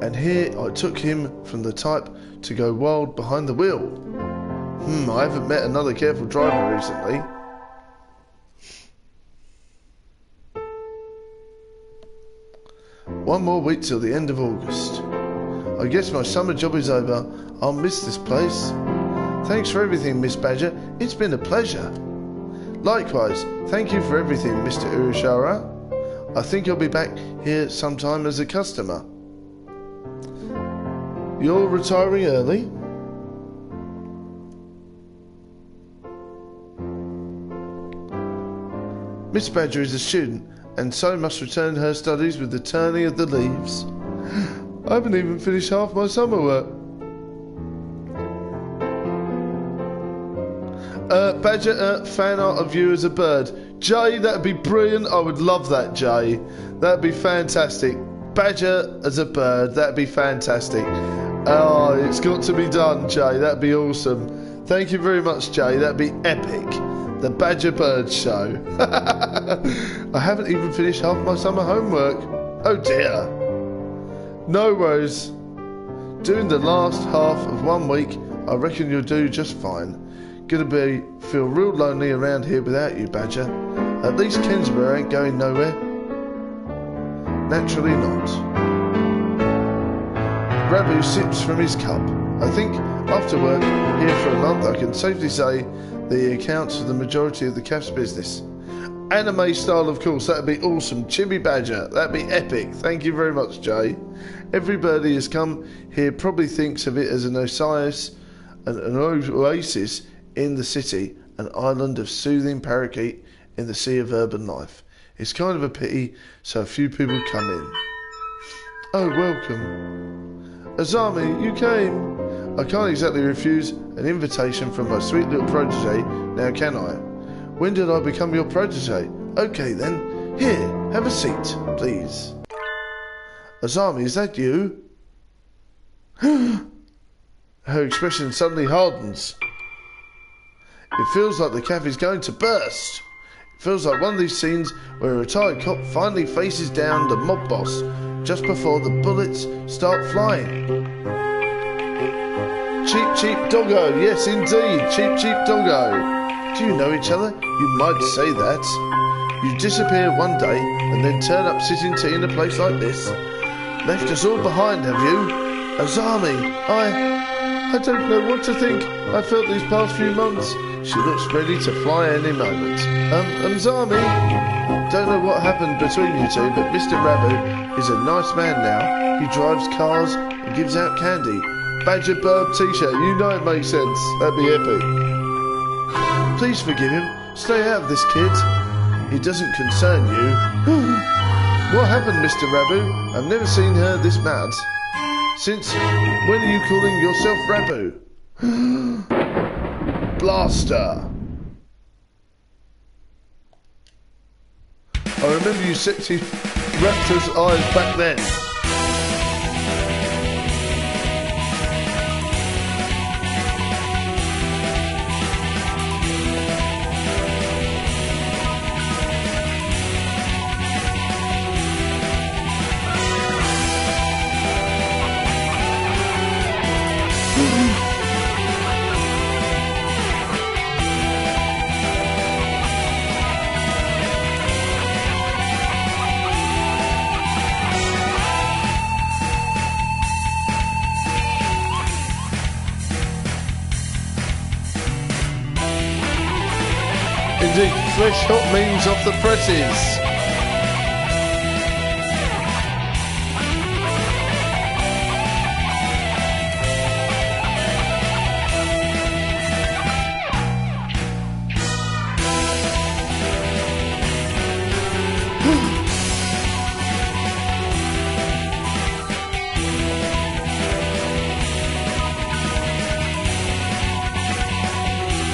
And here I took him from the type to go wild behind the wheel. Hmm, I haven't met another careful driver recently. One more week till the end of August. I guess my summer job is over. I'll miss this place. Thanks for everything, Miss Badger. It's been a pleasure. Likewise, thank you for everything, Mister Urushihara. I think I'll be back here sometime as a customer. You're retiring early? Miss Badger is a student, and so must return to her studies with the turning of the leaves. I haven't even finished half my summer work. Uh, Badger, uh, fan art of you as a bird. Jay, that'd be brilliant. I would love that, Jay. That'd be fantastic. Badger as a bird, that'd be fantastic. Oh, it's got to be done, Jay. That'd be awesome. Thank you very much, Jay. That'd be epic. the Badger Bird Show. I haven't even finished half my summer homework. Oh dear. No, Rose. During the last half of one week, I reckon you'll do just fine. Gonna be feel real lonely around here without you, Badger. At least Kenzaburou ain't going nowhere. Naturally not. Rabu sips from his cup. I think after work here for a month, I can safely say the accounts for the majority of the cafe's business. Anime style, of course. That'd be awesome. Chibi Badger, that'd be epic. Thank you very much, Jay. Everybody has come here probably thinks of it as an oasis, an, an oasis in the city, an island of soothing parakeet in the sea of urban life. It's kind of a pity so few people come in. Oh, welcome. Anzami, you came. I can't exactly refuse an invitation from my sweet little protege, now can I? When did I become your protege? Okay then, here, have a seat, please. Anzami, is that you? Her expression suddenly hardens. It feels like the cafe's going to burst. It feels like one of these scenes where a retired cop finally faces down the mob boss just before the bullets start flying. Cheap, cheap doggo, yes indeed, cheap, cheap doggo. Do you know each other? You might say that. You disappear one day and then turn up sitting tea in a place like this. Left us all behind, have you? Anzami, I... I don't know what to think. I felt these past few months. She looks ready to fly any moment. Um, Anzami? Don't know what happened between you two, but Mister Rabu is a nice man now. He drives cars and gives out candy. Badger Bird t-shirt, you know it makes sense. That'd be epic. Please forgive him. Stay out of this, kid. He doesn't concern you. What happened, Mister Rabu? I've never seen her this mad. Since when are you calling yourself Rabu? Blaster. I remember you sexy raptor's eyes back then. Fresh hot memes off the presses.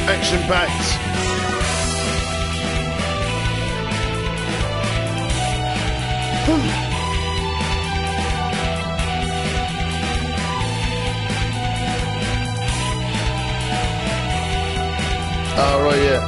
Action packed. Oh, right, yeah.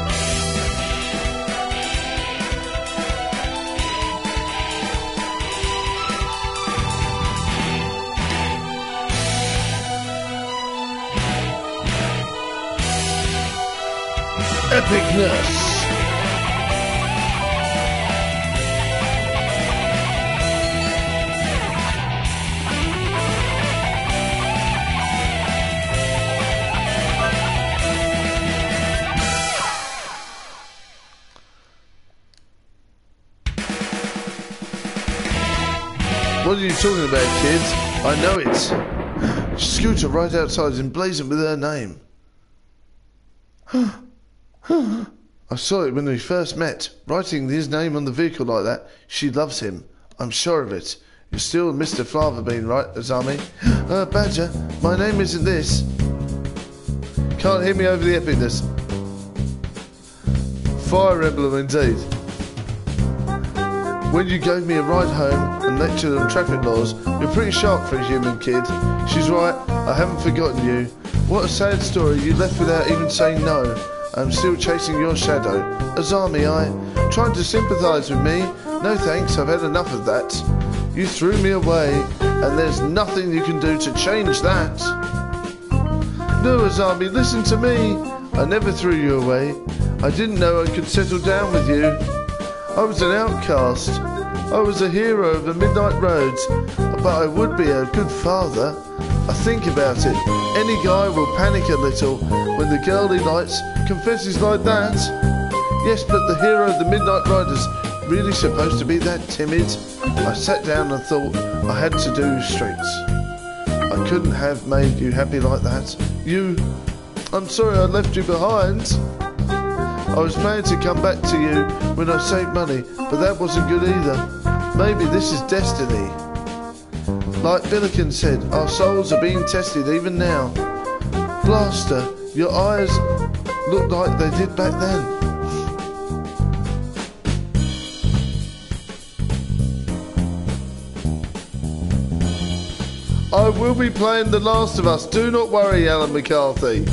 Epicness. What are you talking about, kids? I know it. Scooter right outside is emblazoned with her name. I saw it when we first met. Writing his name on the vehicle like that, she loves him. I'm sure of it. You're still Mister Flavorbean, right, Anzami? Uh, Badger, my name isn't this. Can't hear me over the epicness. Fire Emblem indeed. When you gave me a ride home and lectured on traffic laws, you're pretty sharp for a human kid. She's right, I haven't forgotten you. What a sad story, you left without even saying no. I'm still chasing your shadow. Anzami, I... Trying to sympathise with me? No thanks, I've had enough of that. You threw me away, and there's nothing you can do to change that. No, Anzami, listen to me. I never threw you away. I didn't know I could settle down with you. I was an outcast. I was a hero of the Midnight Roads, but I would be a good father. I think about it. Any guy will panic a little when the girl he likes confesses like that. Yes, but the hero of the Midnight Riders really supposed to be that timid? I sat down and thought I had to do straight. I couldn't have made you happy like that. You... I'm sorry I left you behind. I was planning to come back to you when I saved money, but that wasn't good either. Maybe this is destiny. Like Billiken said, our souls are being tested even now. Blaster, your eyes look like they did back then. I will be playing The Last of Us. Do not worry, Alan McCarthy.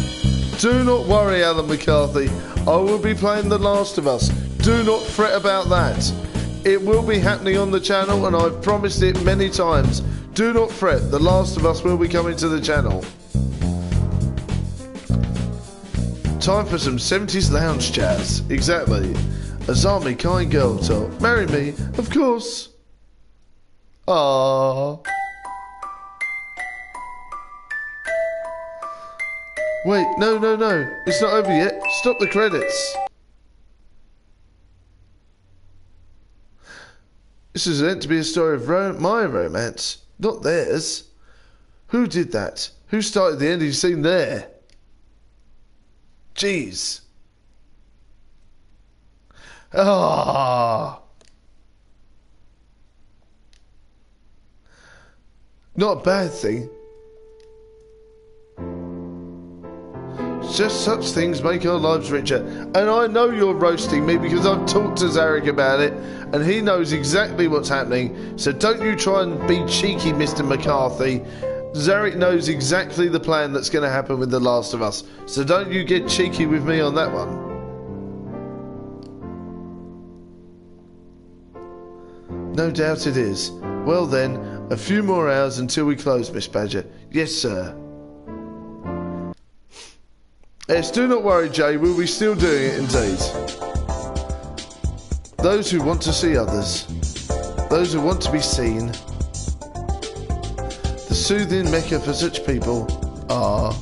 Do not worry, Alan McCarthy. I will be playing The Last of Us. Do not fret about that. It will be happening on the channel, and I've promised it many times. Do not fret, The Last of Us will be coming to the channel. Time for some seventies lounge jazz. Exactly. Anzami, kind girl, to marry me, of course. Aww. Wait, no, no, no. It's not over yet. Stop the credits. This is meant to be a story of rom my romance, not theirs. Who did that? Who started the ending scene there? Jeez. Ah. Not a bad thing. Just such things make our lives richer. And I know you're roasting me because I've talked to Zarek about it and he knows exactly what's happening. So don't you try and be cheeky, Mister McCarthy. Zarek knows exactly the plan that's going to happen with The Last of Us. So don't you get cheeky with me on that one. No doubt it is. Well then, a few more hours until we close, Miss Badger. Yes, sir. Yes, do not worry, Jay, we'll be still doing it indeed. Those who want to see others. Those who want to be seen. The soothing mecca for such people are...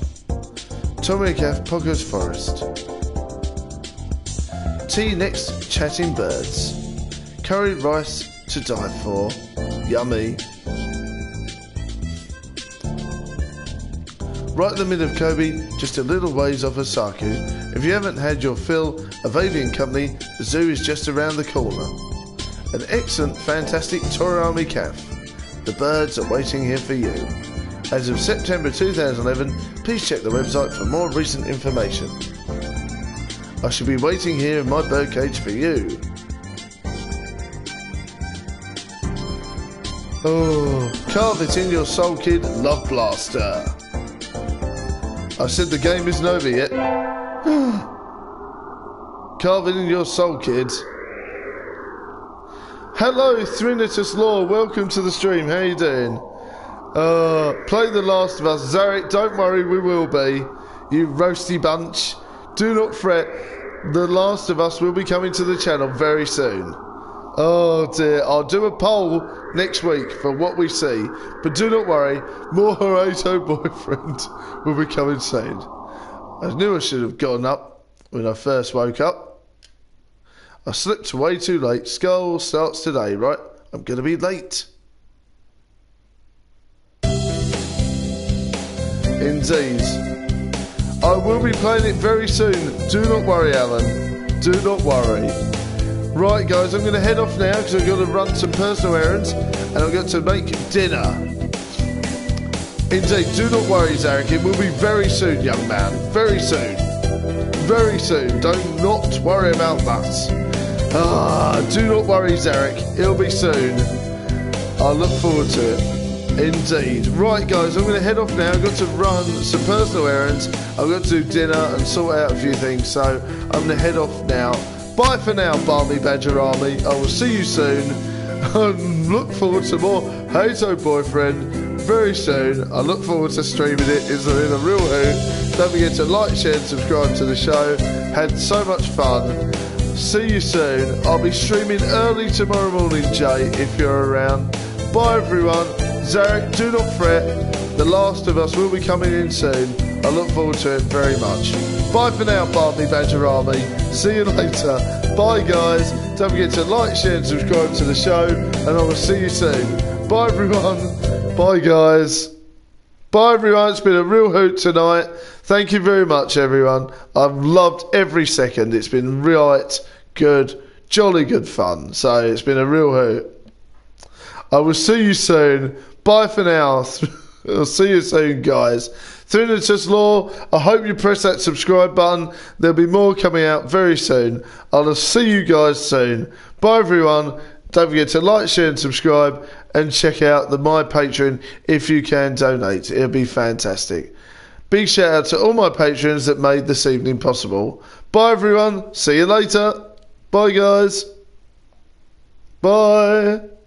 Tomokath Pogger's Forest. Tea next, chatting birds. Curry rice to die for. Yummy. Right in the middle of Kobe, just a little ways off Osaka. If you haven't had your fill of avian company, the zoo is just around the corner. An excellent, fantastic Torimino Cafe. The birds are waiting here for you. As of September two thousand eleven, please check the website for more recent information. I shall be waiting here in my birdcage for you. Oh, carve it in your soul, kid. Love Blaster. I said the game isn't over yet. Carve it in your soul, kids. Hello, Thrinitus Law. Welcome to the stream. How you doing? Uh, play The Last of Us. Zarek, don't worry, we will be. You roasty bunch. Do not fret. The Last of Us will be coming to the channel very soon. Oh dear. I'll do a poll next week for what we see. But do not worry, more Hatoful Boyfriend will become insane. I knew I should have gotten up when I first woke up. I slipped way too late. School starts today, right? I'm going to be late. Indeed. I will be playing it very soon. Do not worry, Alan. Do not worry. Right guys, I'm going to head off now because I've got to run some personal errands and I've got to make dinner. Indeed, do not worry Zarek, it will be very soon young man, very soon. Very soon, do not worry about that. Ah, do not worry Zarek, it'll be soon. I look forward to it. Indeed. Right, guys, I'm going to head off now. I've got to run some personal errands. I've got to do dinner and sort out a few things. So I'm going to head off now. Bye for now, Barmy Badger Army. I will see you soon. Look forward to more Hatoful Boyfriend very soon. I look forward to streaming it. It's in a real hoot. Don't forget to like, share, and subscribe to the show. Had so much fun. See you soon. I'll be streaming early tomorrow morning, Jay, if you're around. Bye, everyone. Zarek, do not fret. The Last of Us will be coming in soon. I look forward to it very much. Bye for now, Barney Badger Army. See you later. Bye, guys. Don't forget to like, share, and subscribe to the show. And I will see you soon. Bye, everyone. Bye, guys. Bye, everyone. It's been a real hoot tonight. Thank you very much, everyone. I've loved every second. It's been right good, jolly good fun. So it's been a real hoot. I will see you soon. Bye for now. I'll see you soon, guys. Thunitus Law, I hope you press that subscribe button. There'll be more coming out very soon. I'll see you guys soon. Bye, everyone. Don't forget to like, share, and subscribe. And check out the My Patreon if you can donate. It'll be fantastic. Big shout out to all my patrons that made this evening possible. Bye, everyone. See you later. Bye, guys. Bye.